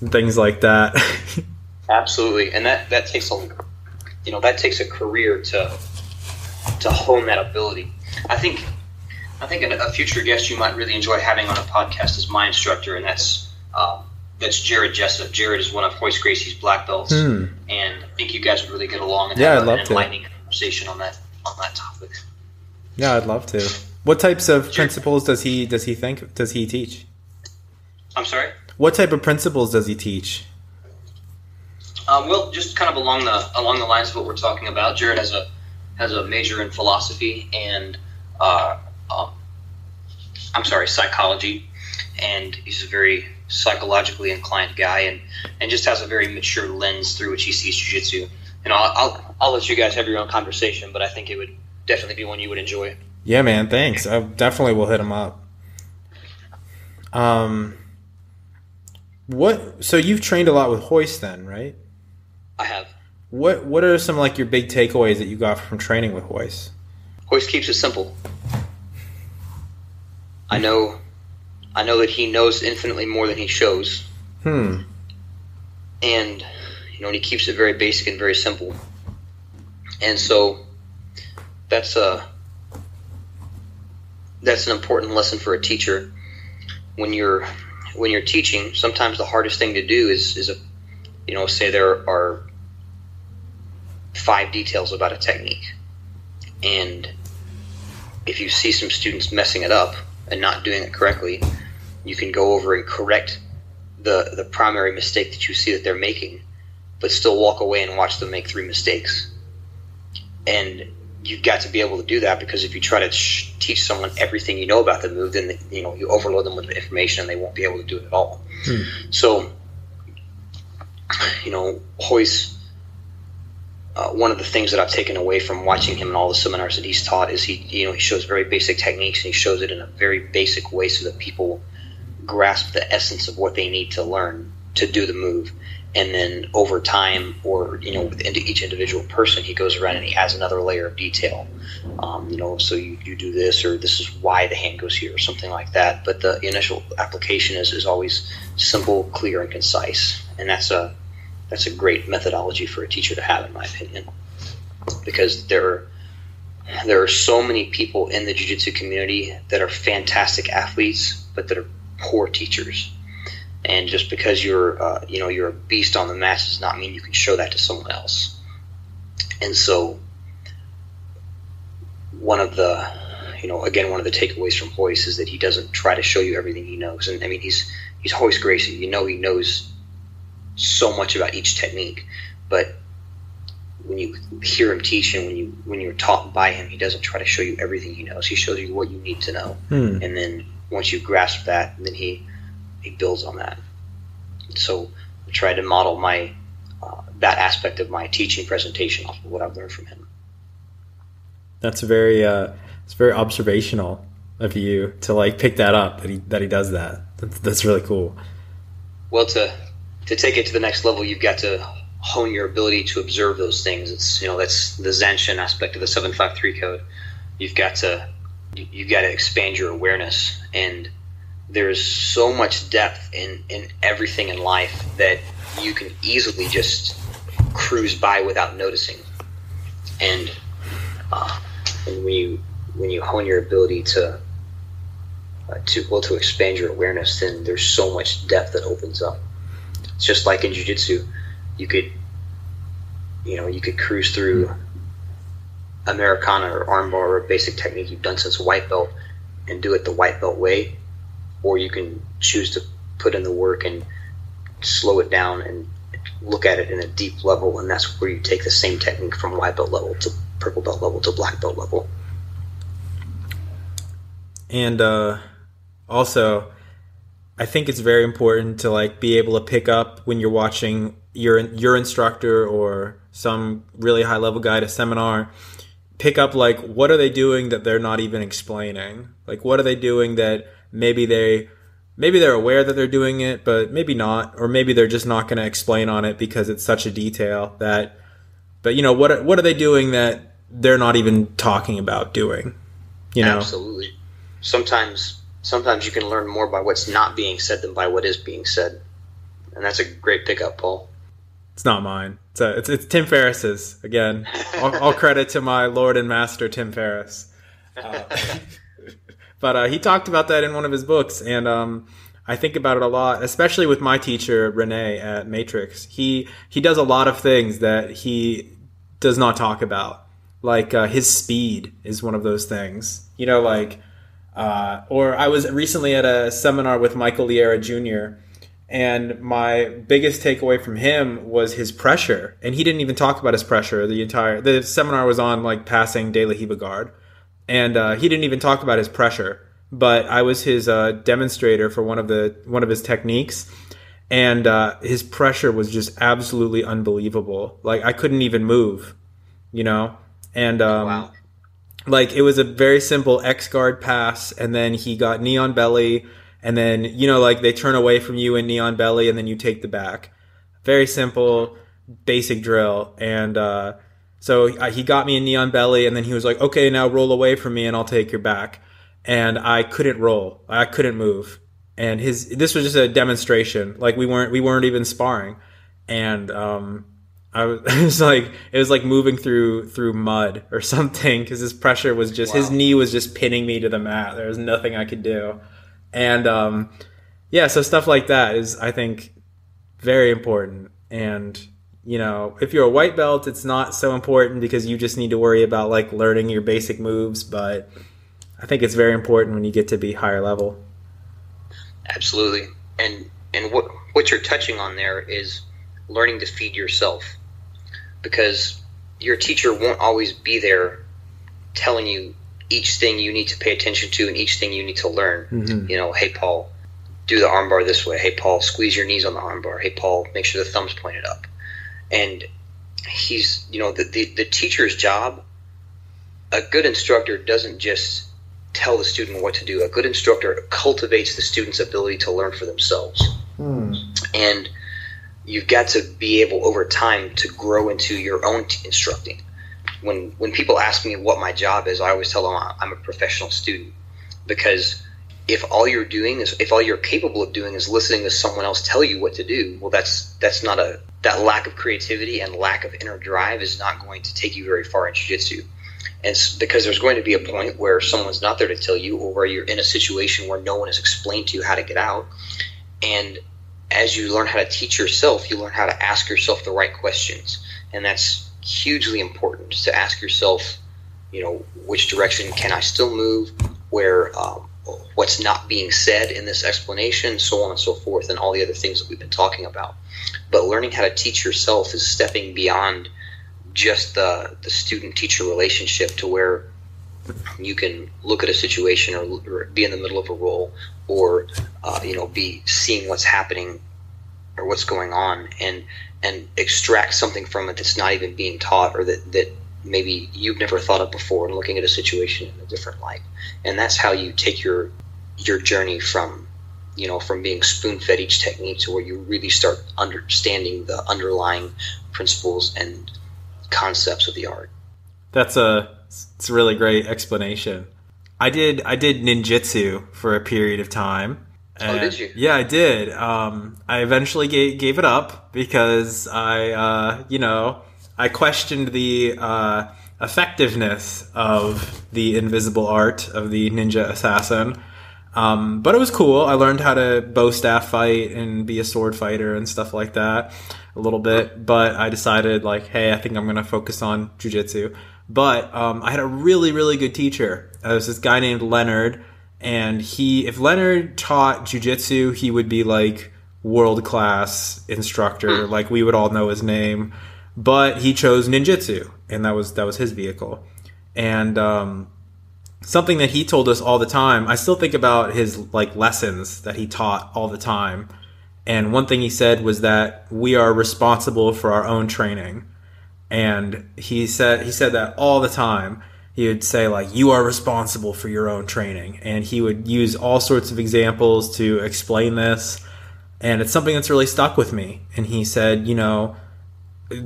and things like that. Absolutely, and that, that takes a you know that takes a career to to hone that ability. I think I think a future guest you might really enjoy having on a podcast is my instructor, and that's um, that's Jared Jessup. Jared is one of Royce Gracie's black belts, hmm. and I think you guys would really get along and yeah, have an enlightening it. conversation on that on that topic. Yeah, I'd love to. What types of principles does he does he think does he teach? I'm sorry? What type of principles does he teach? Um, well, just kind of along the along the lines of what we're talking about. Jared has a has a major in philosophy and uh, um, I'm sorry, psychology, and he's a very psychologically inclined guy, and, and just has a very mature lens through which he sees jiu-jitsu. And I'll, I'll I'll let you guys have your own conversation, but I think it would definitely be one you would enjoy. Yeah, man, thanks. I definitely will hit him up. Um, what? So you've trained a lot with Royce then, right? I have. What What are some like your big takeaways that you got from training with Royce? Royce keeps it simple. I know, I know that he knows infinitely more than he shows. Hmm. And you know, and he keeps it very basic and very simple. And so, that's a. Uh, That's an important lesson for a teacher. When you're when you're teaching, sometimes the hardest thing to do is is a you know say there are five details about a technique, and if you see some students messing it up and not doing it correctly, you can go over and correct the the primary mistake that you see that they're making, but still walk away and watch them make three mistakes. And you've got to be able to do that, because if you try to sh- teach someone everything you know about the move, then you know you overload them with information and they won't be able to do it at all. Hmm. So, you know, Royce, uh, one of the things that I've taken away from watching him and all the seminars that he's taught is he, you know, he shows very basic techniques, and he shows it in a very basic way so that people grasp the essence of what they need to learn to do the move. And then over time, or you know, into each individual person, he goes around and he adds another layer of detail. Um, you know, so you, you do this, or this is why the hand goes here, or something like that. But the initial application is, is always simple, clear, and concise, and that's a that's a great methodology for a teacher to have, in my opinion, because there are, there are so many people in the jiu-jitsu community that are fantastic athletes, but that are poor teachers. And just because you're, uh, you know, you're a beast on the mats does not mean you can show that to someone else. And so, one of the, you know, again, one of the takeaways from Royce is that he doesn't try to show you everything he knows. And I mean, he's he's Royce Gracie. You know, he knows so much about each technique, but when you hear him teach and when you when you're taught by him, he doesn't try to show you everything he knows. He shows you what you need to know, hmm. and then once you grasp that, then he he builds on that. So I try to model my uh, that aspect of my teaching presentation off of what I've learned from him. That's very uh, it's very observational of you to like pick that up, that he that he does that. That's, that's really cool. Well, to to take it to the next level, you've got to hone your ability to observe those things. It's, you know, that's the zanshin aspect of the seven five three code. You've got to you've got to expand your awareness, and there's so much depth in, in everything in life that you can easily just cruise by without noticing. And uh, and when you when you hone your ability to uh, to well to expand your awareness, then there's so much depth that opens up. It's just like in jiu-jitsu, you could you know you could cruise through Americana or armbar or a basic technique you've done since white belt and do it the white belt way. Or you can choose to put in the work and slow it down and look at it in a deep level, and that's where you take the same technique from white belt level to purple belt level to black belt level. And uh, also, I think it's very important to like be able to pick up when you're watching your your instructor or some really high level guy at a seminar. Pick up like what are they doing that they're not even explaining? Like what are they doing that Maybe they, maybe they're aware that they're doing it, but maybe not, or maybe they're just not going to explain on it because it's such a detail that. But you know what? What are they doing that they're not even talking about doing? You know, absolutely. Sometimes, sometimes you can learn more by what's not being said than by what is being said, and that's a great pickup, Paul. It's not mine. It's a, it's, it's Tim Ferriss's again. all, all credit to my Lord and Master Tim Ferriss. Uh, But uh, he talked about that in one of his books, and um, I think about it a lot, especially with my teacher, Renee, at Matrix. He he does a lot of things that he does not talk about. Like uh, his speed is one of those things. You know, like, uh, or I was recently at a seminar with Michael Liera Junior, and my biggest takeaway from him was his pressure. And he didn't even talk about his pressure. The entire the seminar was on, like, passing De La Hibagard. And uh, he didn't even talk about his pressure, but I was his uh, demonstrator for one of the one of his techniques, and uh, his pressure was just absolutely unbelievable. Like I couldn't even move, you know. And um, wow. Like it was a very simple X guard pass, and then he got neon belly, and then you know like they turn away from you in neon belly, and then you take the back. Very simple, basic drill, and. Uh, So he got me in neon belly, and then he was like, okay, now roll away from me and I'll take your back. And I couldn't roll. I couldn't move. And his this was just a demonstration. Like we weren't we weren't even sparring. And um, I was, it was like it was like moving through through mud or something, because his pressure was just wow. His knee was just pinning me to the mat. There was nothing I could do. And um, yeah, so stuff like that is, I think, very important. And you know, if you're a white belt, it's not so important because you just need to worry about like learning your basic moves. But I think it's very important when you get to be higher level. Absolutely. And and what what you're touching on there is learning to feed yourself, because your teacher won't always be there telling you each thing you need to pay attention to and each thing you need to learn. Mm-hmm. You know, hey, Paul, do the armbar this way. Hey, Paul, squeeze your knees on the armbar. Hey, Paul, make sure the thumb's pointed up. And he's, you know, the, the, the teacher's job, a good instructor doesn't just tell the student what to do. A good instructor cultivates the student's ability to learn for themselves. Hmm. And you've got to be able over time to grow into your own t- instructing. When, when people ask me what my job is, I always tell them I'm a professional student, because if all you're doing is, if all you're capable of doing is listening to someone else tell you what to do, well, that's that's not a that lack of creativity and lack of inner drive is not going to take you very far in jiu-jitsu. And because there's going to be a point where someone's not there to tell you, or where you're in a situation where no one has explained to you how to get out. And as you learn how to teach yourself, you learn how to ask yourself the right questions, and that's hugely important, to ask yourself, you know, which direction can I still move? Where, um, what's not being said in this explanation, so on and so forth, and all the other things that we've been talking about. But learning how to teach yourself is stepping beyond just the, the student-teacher relationship, to where you can look at a situation, or, or be in the middle of a role, or uh, you know, be seeing what's happening or what's going on, and and extract something from it that's not even being taught, or that, that maybe you've never thought of before, and looking at a situation in a different light. And that's how you take your your journey from, you know, from being spoon-fed each technique to where you really start understanding the underlying principles and concepts of the art. That's a it's a really great explanation. I did I did ninjutsu for a period of time. And, oh, did you? Yeah, I did. Um, I eventually gave, gave it up because I, uh, you know, I questioned the uh, effectiveness of the invisible art of the ninja assassin. Um, but it was cool. I learned how to bow staff fight and be a sword fighter and stuff like that a little bit. But I decided, like, hey, I think I'm going to focus on jiu-jitsu. But um, I had a really, really good teacher. There was this guy named Leonard. And he, if Leonard taught jiu-jitsu, he would be like world-class instructor. Like, we would all know his name. But he chose ninjutsu, and that was that was his vehicle. And um, something that he told us all the time, I still think about his like lessons that he taught all the time. And one thing he said was that we are responsible for our own training. And he said he said that all the time. He would say, like, you are responsible for your own training. And he would use all sorts of examples to explain this. And it's something that's really stuck with me. And he said, you know,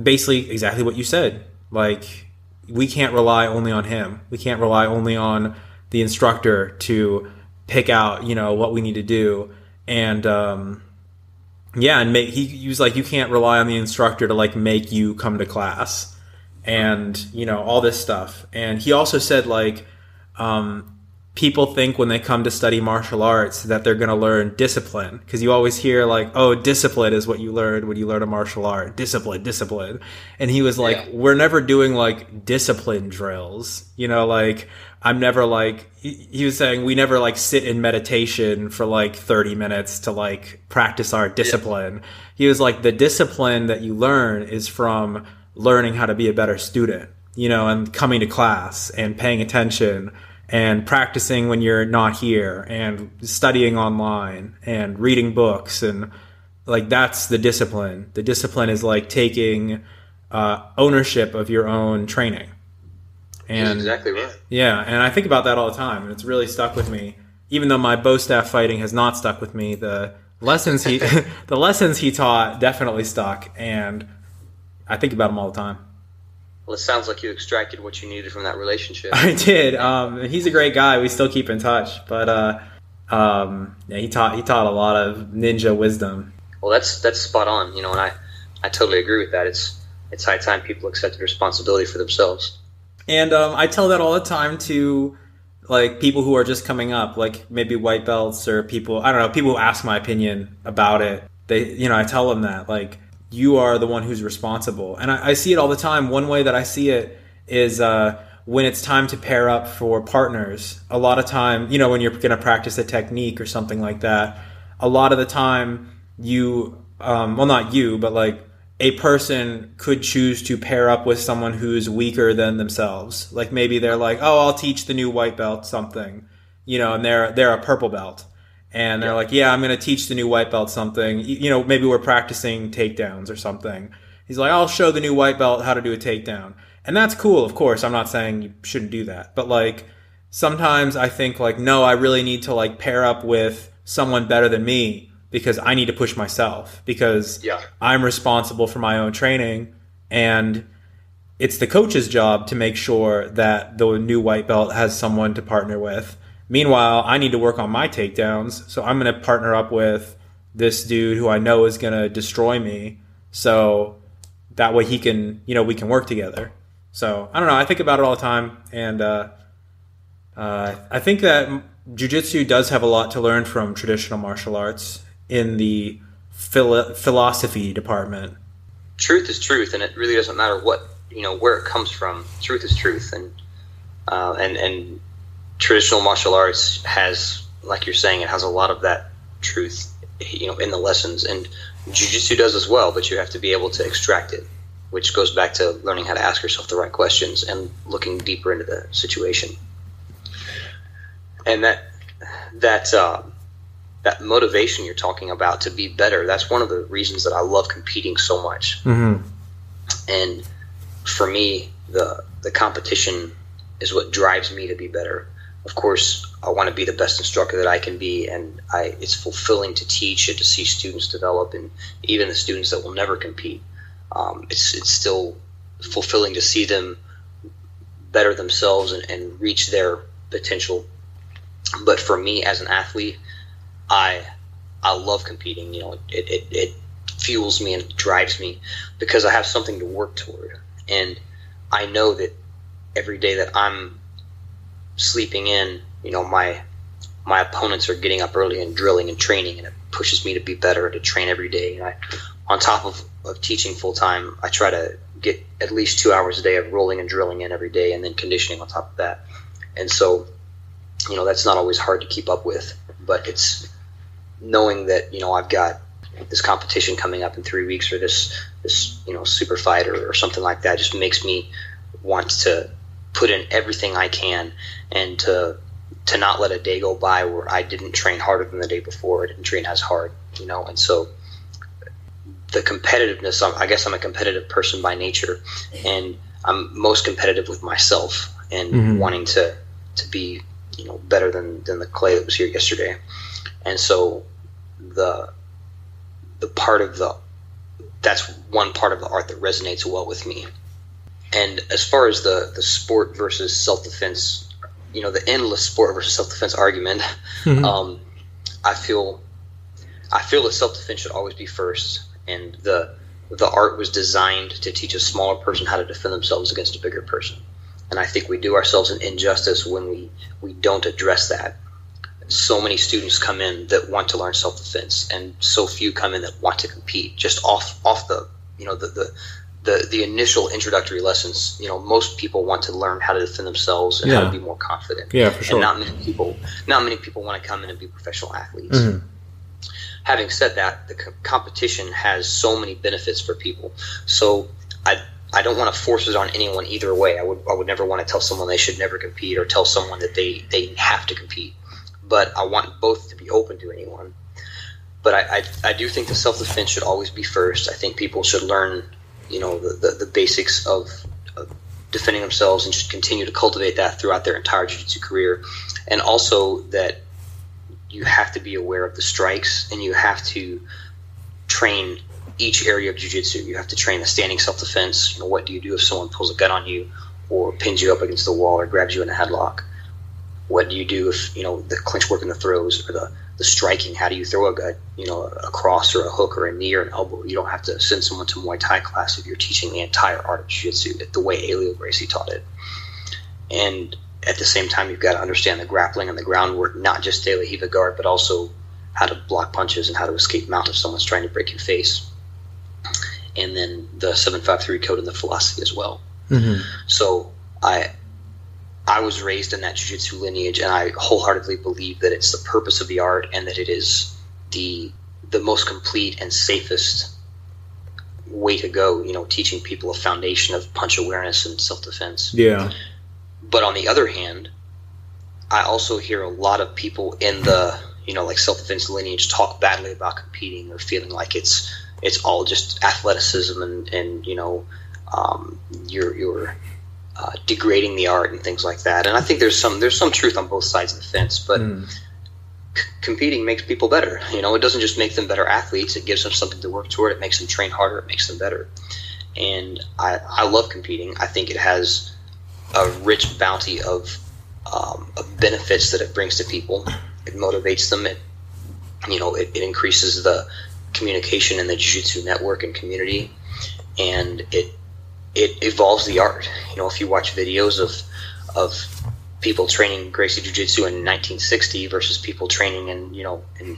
basically exactly what you said. Like, we can't rely only on him. We can't rely only on the instructor to pick out, you know, what we need to do. And, um, yeah, and make, he, he was like, you can't rely on the instructor to, like, make you come to class. And, you know, all this stuff. And he also said, like, um, people think when they come to study martial arts that they're going to learn discipline. Because you always hear, like, oh, discipline is what you learn when you learn a martial art. Discipline, discipline. And he was like, yeah. We're never doing, like, discipline drills. You know, like, I'm never, like, he, he was saying we never, like, sit in meditation for, like, thirty minutes to, like, practice our discipline. Yeah. He was like, the discipline that you learn is from learning how to be a better student, you know, and coming to class and paying attention and practicing when you're not here and studying online and reading books. And like, that's the discipline. The discipline is like taking uh, ownership of your own training. And that's exactly right. Yeah. And I think about that all the time, and it's really stuck with me, even though my bow staff fighting has not stuck with me. The lessons he, the lessons he taught definitely stuck. And I think about him all the time. Well, it sounds like you extracted what you needed from that relationship. I did. Um, he's a great guy. We still keep in touch. But uh, um, yeah, he taught he taught a lot of ninja wisdom. Well, that's that's spot on. You know, and I, I totally agree with that. It's it's high time people accepted responsibility for themselves. And um, I tell that all the time to like people who are just coming up, like maybe white belts or people I don't know people who ask my opinion about it. They you know I tell them that like. You are the one who's responsible. And I, I see it all the time. One way that I see it is uh, when it's time to pair up for partners. A lot of time, you know, when you're going to practice a technique or something like that, a lot of the time you, um, well, not you, but like a person could choose to pair up with someone who's weaker than themselves. Like maybe they're like, oh, I'll teach the new white belt something, you know, and they're they're a purple belt. And they're yeah. like, yeah, I'm going to teach the new white belt something. You know, maybe we're practicing takedowns or something. He's like, I'll show the new white belt how to do a takedown. And that's cool, of course. I'm not saying you shouldn't do that. But, like, sometimes I think, like, no, I really need to, like, pair up with someone better than me because I need to push myself. Because yeah. I'm responsible for my own training. And it's the coach's job to make sure that the new white belt has someone to partner with Meanwhile, I need to work on my takedowns, so I'm going to partner up with this dude who I know is going to destroy me, so that way he can, you know, we can work together. So I don't know. I think about it all the time, and uh, uh, I think that jiu-jitsu does have a lot to learn from traditional martial arts in the philo- philosophy department. Truth is truth, and it really doesn't matter what, you know, where it comes from. Truth is truth, and uh, and and traditional martial arts has, like you're saying, it has a lot of that truth, you know, in the lessons, and jiu-jitsu does as well. But you have to be able to extract it, which goes back to learning how to ask yourself the right questions and looking deeper into the situation. And that that uh, that motivation you're talking about to be better, that's one of the reasons that I love competing so much. Mm-hmm. And for me, the the competition is what drives me to be better. Of course, I want to be the best instructor that I can be, and I, it's fulfilling to teach and to see students develop, and even the students that will never compete. Um, it's it's still fulfilling to see them better themselves and, and reach their potential. But for me as an athlete, I I love competing. You know, it, it, it fuels me and it drives me because I have something to work toward, and I know that every day that I'm sleeping in, you know, my my opponents are getting up early and drilling and training, and it pushes me to be better, to train every day. And I, on top of of teaching full-time, I try to get at least two hours a day of rolling and drilling in every day, and then conditioning on top of that. And so, you know, that's not always hard to keep up with, but it's knowing that, you know, I've got this competition coming up in three weeks or this, this you know, super fight or, or something like that just makes me want to put in everything I can and to to not let a day go by where I didn't train harder than the day before, I didn't train as hard, you know, and so the competitiveness, I guess I'm a competitive person by nature, and I'm most competitive with myself and mm-hmm. wanting to, to be, you know, better than, than the Clay that was here yesterday. And so the, the part of the, that's one part of the art that resonates well with me. And as far as the, the sport versus self-defense, you know, the endless sport versus self-defense argument, mm-hmm. um, I feel, I feel that self-defense should always be first. And the the art was designed to teach a smaller person how to defend themselves against a bigger person. And I think we do ourselves an injustice when we, we don't address that. So many students come in that want to learn self-defense, and so few come in that want to compete. Just off off the you know the the, the, the initial introductory lessons, you know, most people want to learn how to defend themselves and yeah. how to be more confident. Yeah, for sure. And not many people not many people want to come in and be professional athletes. Mm-hmm. Having said that, the co- competition has so many benefits for people. So I I don't want to force it on anyone either way. I would I would never want to tell someone they should never compete or tell someone that they, they have to compete. But I want both to be open to anyone. But I, I, I do think the self-defense should always be first. I think people should learn, you know, the, the, the basics of, of defending themselves and should continue to cultivate that throughout their entire jiu-jitsu career. And also that you have to be aware of the strikes, and you have to train each area of jiu-jitsu. You have to train the standing self-defense. You know, what do you do if someone pulls a gun on you or pins you up against the wall or grabs you in a headlock? What do you do if, you know, the clinch work and the throws or the, the striking? How do you throw a, you know, a cross or a hook or a knee or an elbow? You don't have to send someone to Muay Thai class if you're teaching the entire art of jiu-jitsu the way Helio Gracie taught it. And at the same time, you've got to understand the grappling and the groundwork, not just de la Hiva guard, but also how to block punches and how to escape mount if someone's trying to break your face. And then the seven five three code and the philosophy as well. Mm-hmm. So I I was raised in that jiu-jitsu lineage, and I wholeheartedly believe that it's the purpose of the art and that it is the the most complete and safest way to go, you know, teaching people a foundation of punch awareness and self-defense. Yeah. But on the other hand, I also hear a lot of people in the, you know, like self-defense lineage talk badly about competing or feeling like it's it's all just athleticism and, and you know, um, you're, you're uh, degrading the art and things like that. And I think there's some there's some truth on both sides of the fence, but mm. c- competing makes people better. You know, it doesn't just make them better athletes. It gives them something to work toward. It makes them train harder. It makes them better. And I, I love competing. I think it has a rich bounty of um, of benefits that it brings to people. It motivates them. It, you know, it, it increases the communication in the jiu-jitsu network and community, and it it evolves the art. You know, if you watch videos of of people training Gracie Jiu-Jitsu in nineteen sixty versus people training in, you know, in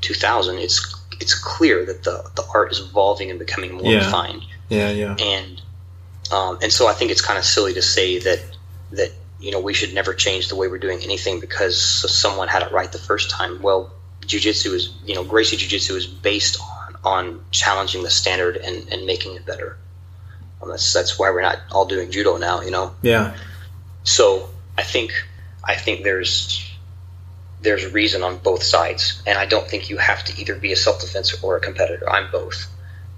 two thousand, it's it's clear that the the art is evolving and becoming more yeah. refined. Yeah, yeah. And um, and so I think it's kind of silly to say that that you know we should never change the way we're doing anything because someone had it right the first time. Well, Jiu-Jitsu is, you know, Gracie Jiu-Jitsu is based on on challenging the standard and, and making it better. Um, that's that's why we're not all doing judo now, you know. Yeah. So I think I think there's there's reason on both sides, and I don't think you have to either be a self-defense or a competitor. I'm both,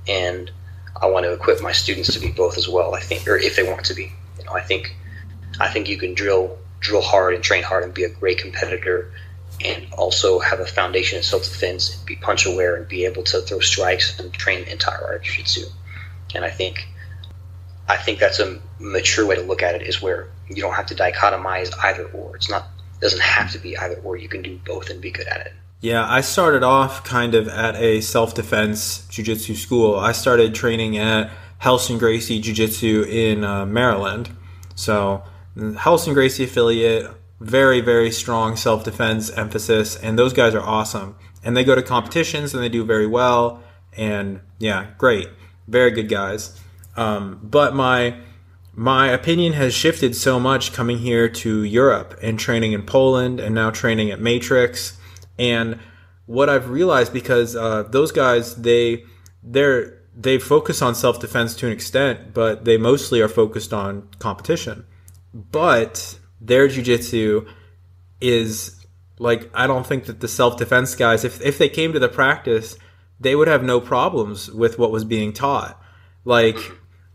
and I want to equip my students to be both as well. I think, or if they want to be, you know, I think I think you can drill drill hard and train hard and be a great competitor, and also have a foundation in self-defense, and be punch aware, and be able to throw strikes and train the entire art of jiu-jitsu. And I think I think that's a mature way to look at it, is where you don't have to dichotomize either or. It's not doesn't have to be either or. You can do both and be good at it. Yeah, I started off kind of at a self-defense jiu-jitsu school. I started training at Helsing Gracie Jiu-Jitsu in uh, Maryland. So Helsing Gracie affiliate, very, very strong self-defense emphasis, and those guys are awesome. And they go to competitions and they do very well, and yeah, great. Very good guys. Um, but my my opinion has shifted so much coming here to Europe and training in Poland and now training at Matrix. And what I've realized, because uh, those guys, they they're they focus on self-defense to an extent, but they mostly are focused on competition. But their jiu-jitsu is like, I don't think that the self-defense guys, if if they came to the practice, they would have no problems with what was being taught. Like,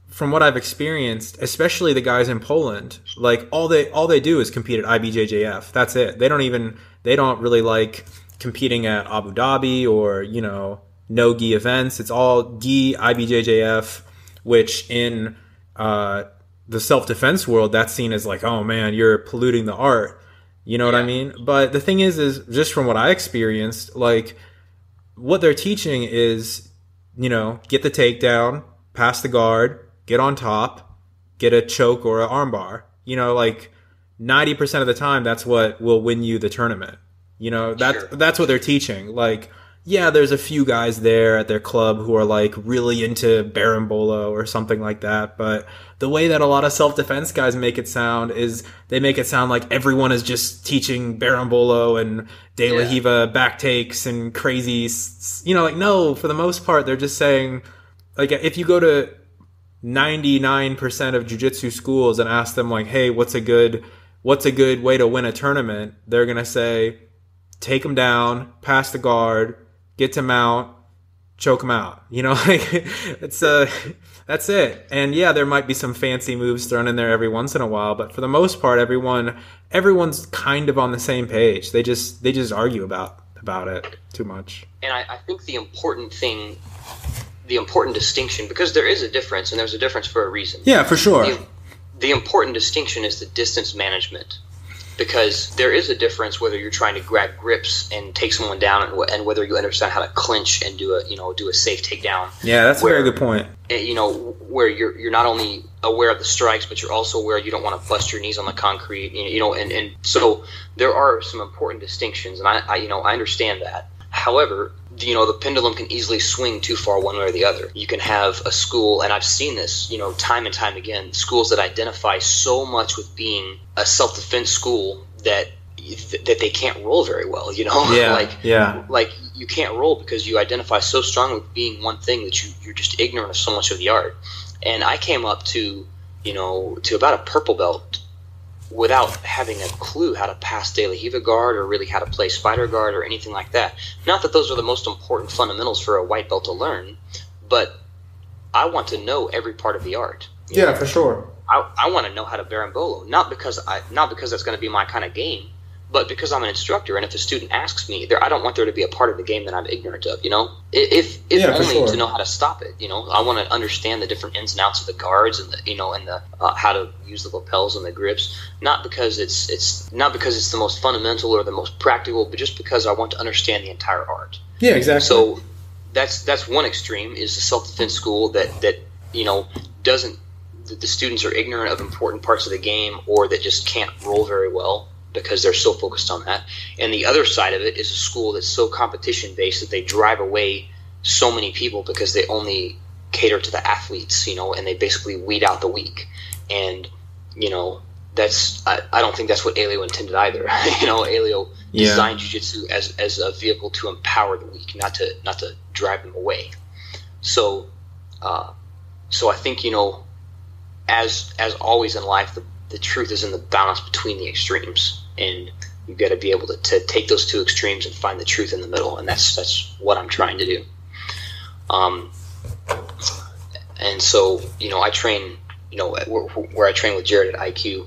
from what I've experienced, especially the guys in Poland, like all they all they do is compete at I B J J F. That's it. They don't even they don't really like competing at Abu Dhabi or, you know, no gi events. It's all gi, I B J J F, which in uh, the self-defense world, that's seen as like, oh man, you're polluting the art. You know what yeah. I mean? But the thing is, is just from what I experienced, like what they're teaching is, you know, get the takedown, pass the guard, get on top, get a choke or an armbar. You know, like ninety percent of the time, that's what will win you the tournament. You know, that, sure. that's what they're teaching. Like, yeah, there's a few guys there at their club who are like really into barambolo or something like that. But the way that a lot of self-defense guys make it sound is they make it sound like everyone is just teaching barambolo and De La yeah. Hiva back takes and crazy, you know, like no, for the most part, they're just saying, like, if you go to ninety-nine percent of jiu-jitsu schools and ask them, like, hey, what's a good what's a good way to win a tournament? They're going to say, take them down, pass the guard, get to mount, choke them out. You know, like, it's uh, that's it. And, yeah, there might be some fancy moves thrown in there every once in a while. But for the most part, everyone everyone's kind of on the same page. They just they just argue about, about it too much. And I, I think the important thing... the important distinction, because there is a difference, and there's a difference for a reason. Yeah, for sure. The, the important distinction is the distance management, because there is a difference whether you're trying to grab grips and take someone down, and, and whether you understand how to clinch and do a you know do a safe takedown. Yeah, that's where, a very good point. You know, where you're you're not only aware of the strikes, but you're also aware you don't want to bust your knees on the concrete. You know, and, and so there are some important distinctions, and I, I you know I understand that. However, you know, the pendulum can easily swing too far one way or the other. You can have a school, and I've seen this, you know, time and time again, schools that identify so much with being a self-defense school that that they can't roll very well, you know? Yeah, like, yeah. like you can't roll because you identify so strongly with being one thing that you, you're just ignorant of so much of the art. And I came up to, you know, to about a purple belt without having a clue how to pass De La Hiva guard or really how to play spider guard or anything like that. Not that those are the most important fundamentals for a white belt to learn, but I want to know every part of the art. Yeah, know? For sure. I, I want to know how to barambolo, not because I not because that's going to be my kind of game, But because I'm an instructor, and if a student asks me, I don't want there to be a part of the game that I'm ignorant of, you know? If, if yeah, only sure. to know how to stop it, you know? I want to understand the different ins and outs of the guards and, the, you know, and the uh, how to use the lapels and the grips, not because it's it's not because it's the most fundamental or the most practical, but just because I want to understand the entire art. Yeah, exactly. So that's that's one extreme is the self-defense school that, that you know, doesn't – the students are ignorant of important parts of the game or that just can't roll very well, because they're so focused on that. And the other side of it is a school that's so competition-based that they drive away so many people because they only cater to the athletes, you know, and they basically weed out the weak. And, you know, that's I, I don't think that's what Helio intended either. You know, Helio yeah. designed jiu-jitsu as, as a vehicle to empower the weak, not to not to drive them away. So uh, so I think, you know, as as always in life, the The truth is in the balance between the extremes, and you've got to be able to, to take those two extremes and find the truth in the middle, and that's that's what I'm trying to do. Um, and so, you know, I train, you know, where, where I train with Jared at I Q,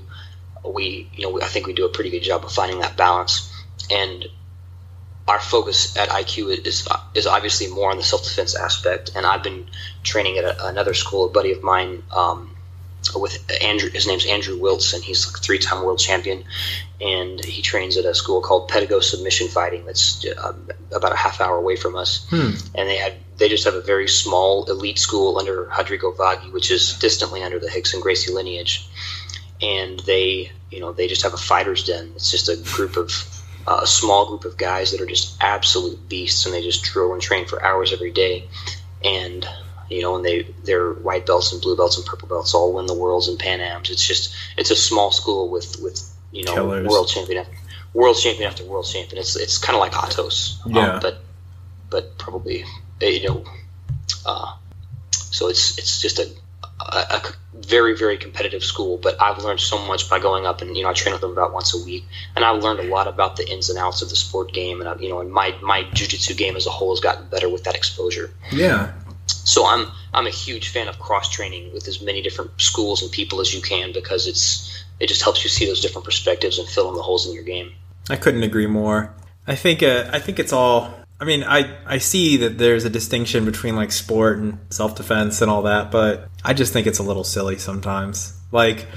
we, you know, we, I think we do a pretty good job of finding that balance, and our focus at I Q is is obviously more on the self-defense aspect, and I've been training at a, another school, a buddy of mine, um, with Andrew, his name's Andrew Wilson. He's a three-time world champion, and he trains at a school called Pedago Submission Fighting. That's uh, about a half hour away from us, hmm. and they had they just have a very small elite school under Rodrigo Vaghi, which is distantly under the Hicks and Gracie lineage. And they, you know, they just have a fighter's den. It's just a group of uh, a small group of guys that are just absolute beasts, and they just drill and train for hours every day, and. You know, and they they're white belts and blue belts and purple belts all win the worlds and Pan Ams. It's just it's a small school with, with you know Killers. world champion, after, world champion after world champion. It's it's kind of like Atos, yeah. um, but but probably you know, uh, so it's it's just a, a a very very competitive school. But I've learned so much by going up and you know I train with them about once a week, and I've learned a lot about the ins and outs of the sport game, and I, you know, and my my jiu-jitsu game as a whole has gotten better with that exposure. Yeah. So I'm I'm a huge fan of cross training with as many different schools and people as you can, because it's it just helps you see those different perspectives and fill in the holes in your game. I couldn't agree more. I think uh, I think it's all. I mean, I I see that there's a distinction between like sport and self defense and all that, but I just think it's a little silly sometimes. Like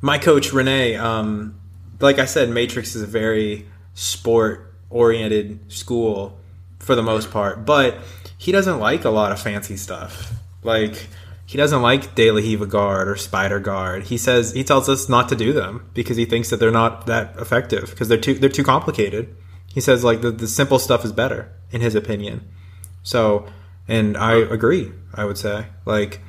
my coach Renee, um, like I said, Matrix is a very sport oriented school for the most part, but. He doesn't like a lot of fancy stuff. Like, he doesn't like De La Hiva guard or spider guard. He says he tells us not to do them because he thinks that they're not that effective because they're too they're too complicated. He says like the, the simple stuff is better in his opinion. So, and I agree. I would say like,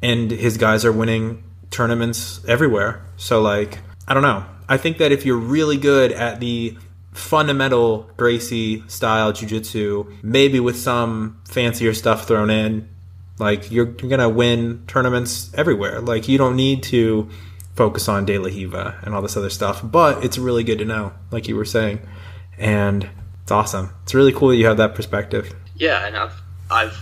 and his guys are winning tournaments everywhere. So like, I don't know. I think that if you're really good at the fundamental Gracie style jiu-jitsu, maybe with some fancier stuff thrown in, like you're, you're gonna win tournaments everywhere. Like you don't need to focus on De La Hiva and all this other stuff, but it's really good to know, like you were saying, and it's awesome. It's really cool that you have that perspective. Yeah, and I've I've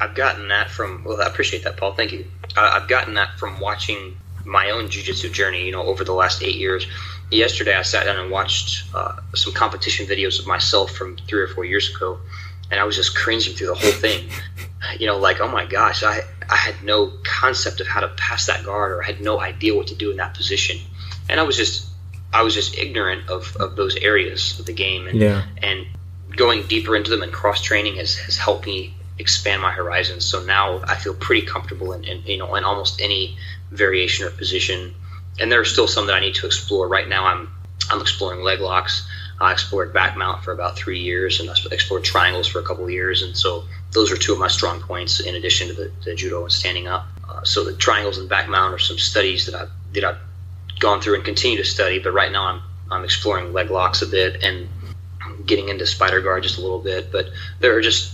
I've gotten that from well, I appreciate that, Paul. Thank you. I, I've gotten that from watching my own jiu-jitsu journey, you know, over the last eight years. Yesterday I sat down and watched uh, some competition videos of myself from three or four years ago, and I was just cringing through the whole thing. You know, like, oh my gosh, I, I had no concept of how to pass that guard, or I had no idea what to do in that position. And I was just I was just ignorant of, of those areas of the game. And, yeah. and going deeper into them and cross-training has, has helped me expand my horizons. So now I feel pretty comfortable in, in you know in almost any variation or position. And there are still some that I need to explore. Right now, I'm I'm exploring leg locks. I explored back mount for about three years, and I explored triangles for a couple of years. And so those are two of my strong points, in addition to the, the judo and standing up. Uh, so the triangles and back mount are some studies that I've that I've gone through and continue to study. But right now, I'm I'm exploring leg locks a bit and getting into spider guard just a little bit. But there are just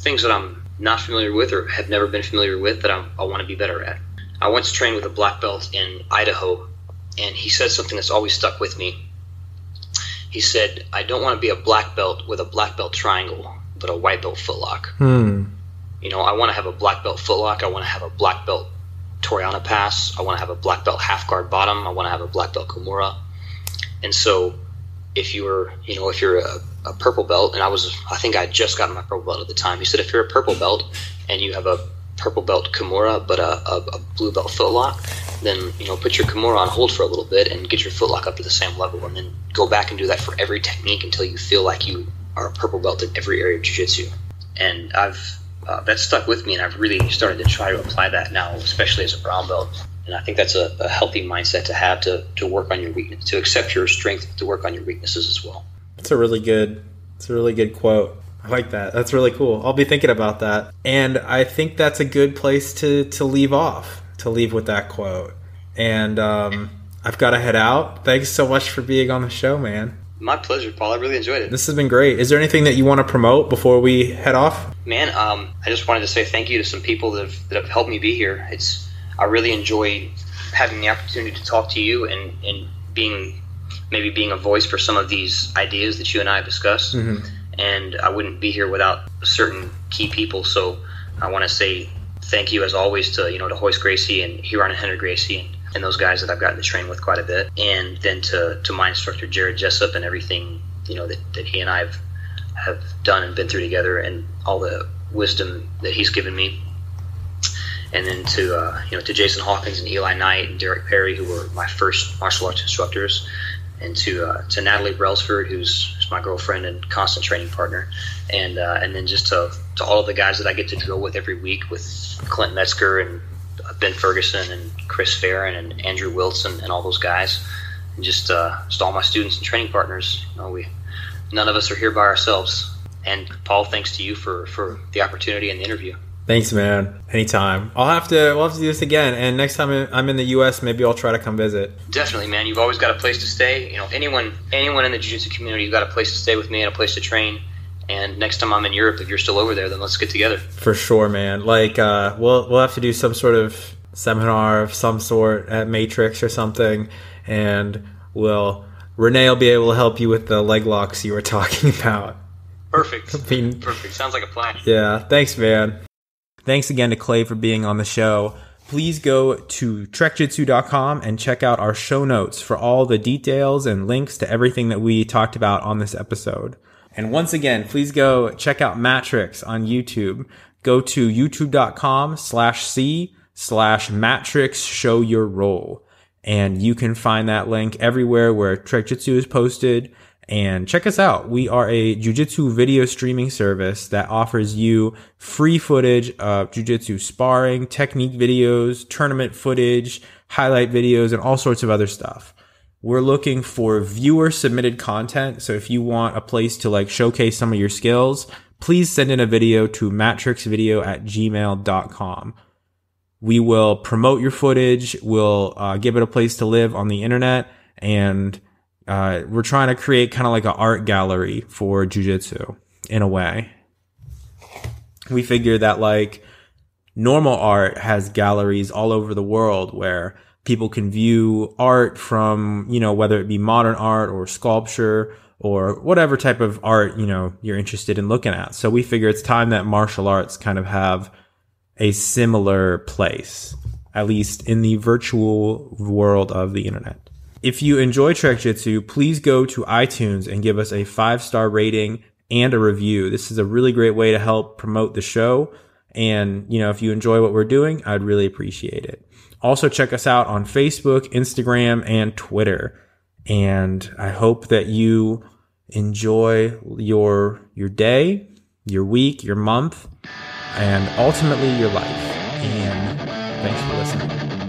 things that I'm not familiar with or have never been familiar with that I'm, I want to be better at. I once trained with a black belt in Idaho, and he said something that's always stuck with me. He said, I don't want to be a black belt with a black belt triangle, but a white belt footlock. Hmm. You know, I want to have a black belt footlock. I want to have a black belt Toriana pass. I want to have a black belt half guard bottom. I want to have a black belt Kimura. And so if you were, you know, if you're a, a purple belt, and I was, I think I just got my purple belt at the time. He said, if you're a purple belt and you have a purple belt kimura, but a, a, a blue belt footlock, then, you know, put your kimura on hold for a little bit and get your footlock up to the same level, and then go back and do that for every technique until you feel like you are a purple belt in every area of jiu-jitsu. And I've, uh, that stuck with me, and I've really started to try to apply that now, especially as a brown belt. And I think that's a, a healthy mindset to have, to, to work on your weakness, to accept your strength, to work on your weaknesses as well. That's a really good, that's a really good quote. I like that. That's really cool. I'll be thinking about that. And I think that's a good place to, to leave off, to leave with that quote. And um, I've got to head out. Thanks so much for being on the show, man. My pleasure, Paul. I really enjoyed it. This has been great. Is there anything that you want to promote before we head off? Man, um, I just wanted to say thank you to some people that have, that have helped me be here. It's I really enjoy having the opportunity to talk to you and, and being maybe being a voice for some of these ideas that you and I have discussed. Mm-hmm. And I wouldn't be here without certain key people. So I want to say thank you, as always, to, you know, to Royce Gracie and Huron and Henry Gracie and, and those guys that I've gotten to train with quite a bit. And then to, to my instructor, Jared Jessup, and everything, you know, that, that he and I have, have done and been through together, and all the wisdom that he's given me. And then to uh, you know, to Jason Hawkins and Eli Knight and Derek Perry, who were my first martial arts instructors, and to uh, to Natalie Brelsford, who's, who's my girlfriend and constant training partner, and uh, and then just to to all of the guys that I get to drill with every week, with Clint Metzger and Ben Ferguson and Chris Farron and Andrew Wilson and all those guys, and just uh, just all my students and training partners. You know, we none of us are here by ourselves. And Paul, thanks to you for, for the opportunity and the interview. Thanks, man. Anytime. I'll have to. We'll have to do this again. And next time I'm in the U S, maybe I'll try to come visit. Definitely, man. You've always got a place to stay. You know, anyone, anyone in the jiu-jitsu community, you've got a place to stay with me and a place to train. And next time I'm in Europe, if you're still over there, then let's get together. For sure, man. Like, uh, we'll we'll have to do some sort of seminar of some sort at Matrix or something, and we'll Renee will be able to help you with the leg locks you were talking about. Perfect. I mean, perfect. Sounds like a plan. Yeah. Thanks, man. Thanks again to Clay for being on the show. Please go to trek jitsu dot com and check out our show notes for all the details and links to everything that we talked about on this episode. And once again, please go check out Mat Tricks on YouTube. Go to youtube.com slash C slash Mat Tricks Show Your Role. And you can find that link everywhere where Trek Jitsu is posted. And check us out. We are a jiu-jitsu video streaming service that offers you free footage of jiu-jitsu sparring, technique videos, tournament footage, highlight videos, and all sorts of other stuff. We're looking for viewer-submitted content, so if you want a place to like showcase some of your skills, please send in a video to matrixvideo at gmail dot com. We will promote your footage, we'll uh, give it a place to live on the internet, and Uh, we're trying to create kind of like an art gallery for jiu-jitsu in a way. We figure that like normal art has galleries all over the world where people can view art from, you know, whether it be modern art or sculpture or whatever type of art, you know, you're interested in looking at. So we figure it's time that martial arts kind of have a similar place, at least in the virtual world of the internet. If you enjoy Trek Jitsu, please go to iTunes and give us a five-star rating and a review. This is a really great way to help promote the show. And, you know, if you enjoy what we're doing, I'd really appreciate it. Also, check us out on Facebook, Instagram, and Twitter. And I hope that you enjoy your, your day, your week, your month, and ultimately your life. And thanks for listening.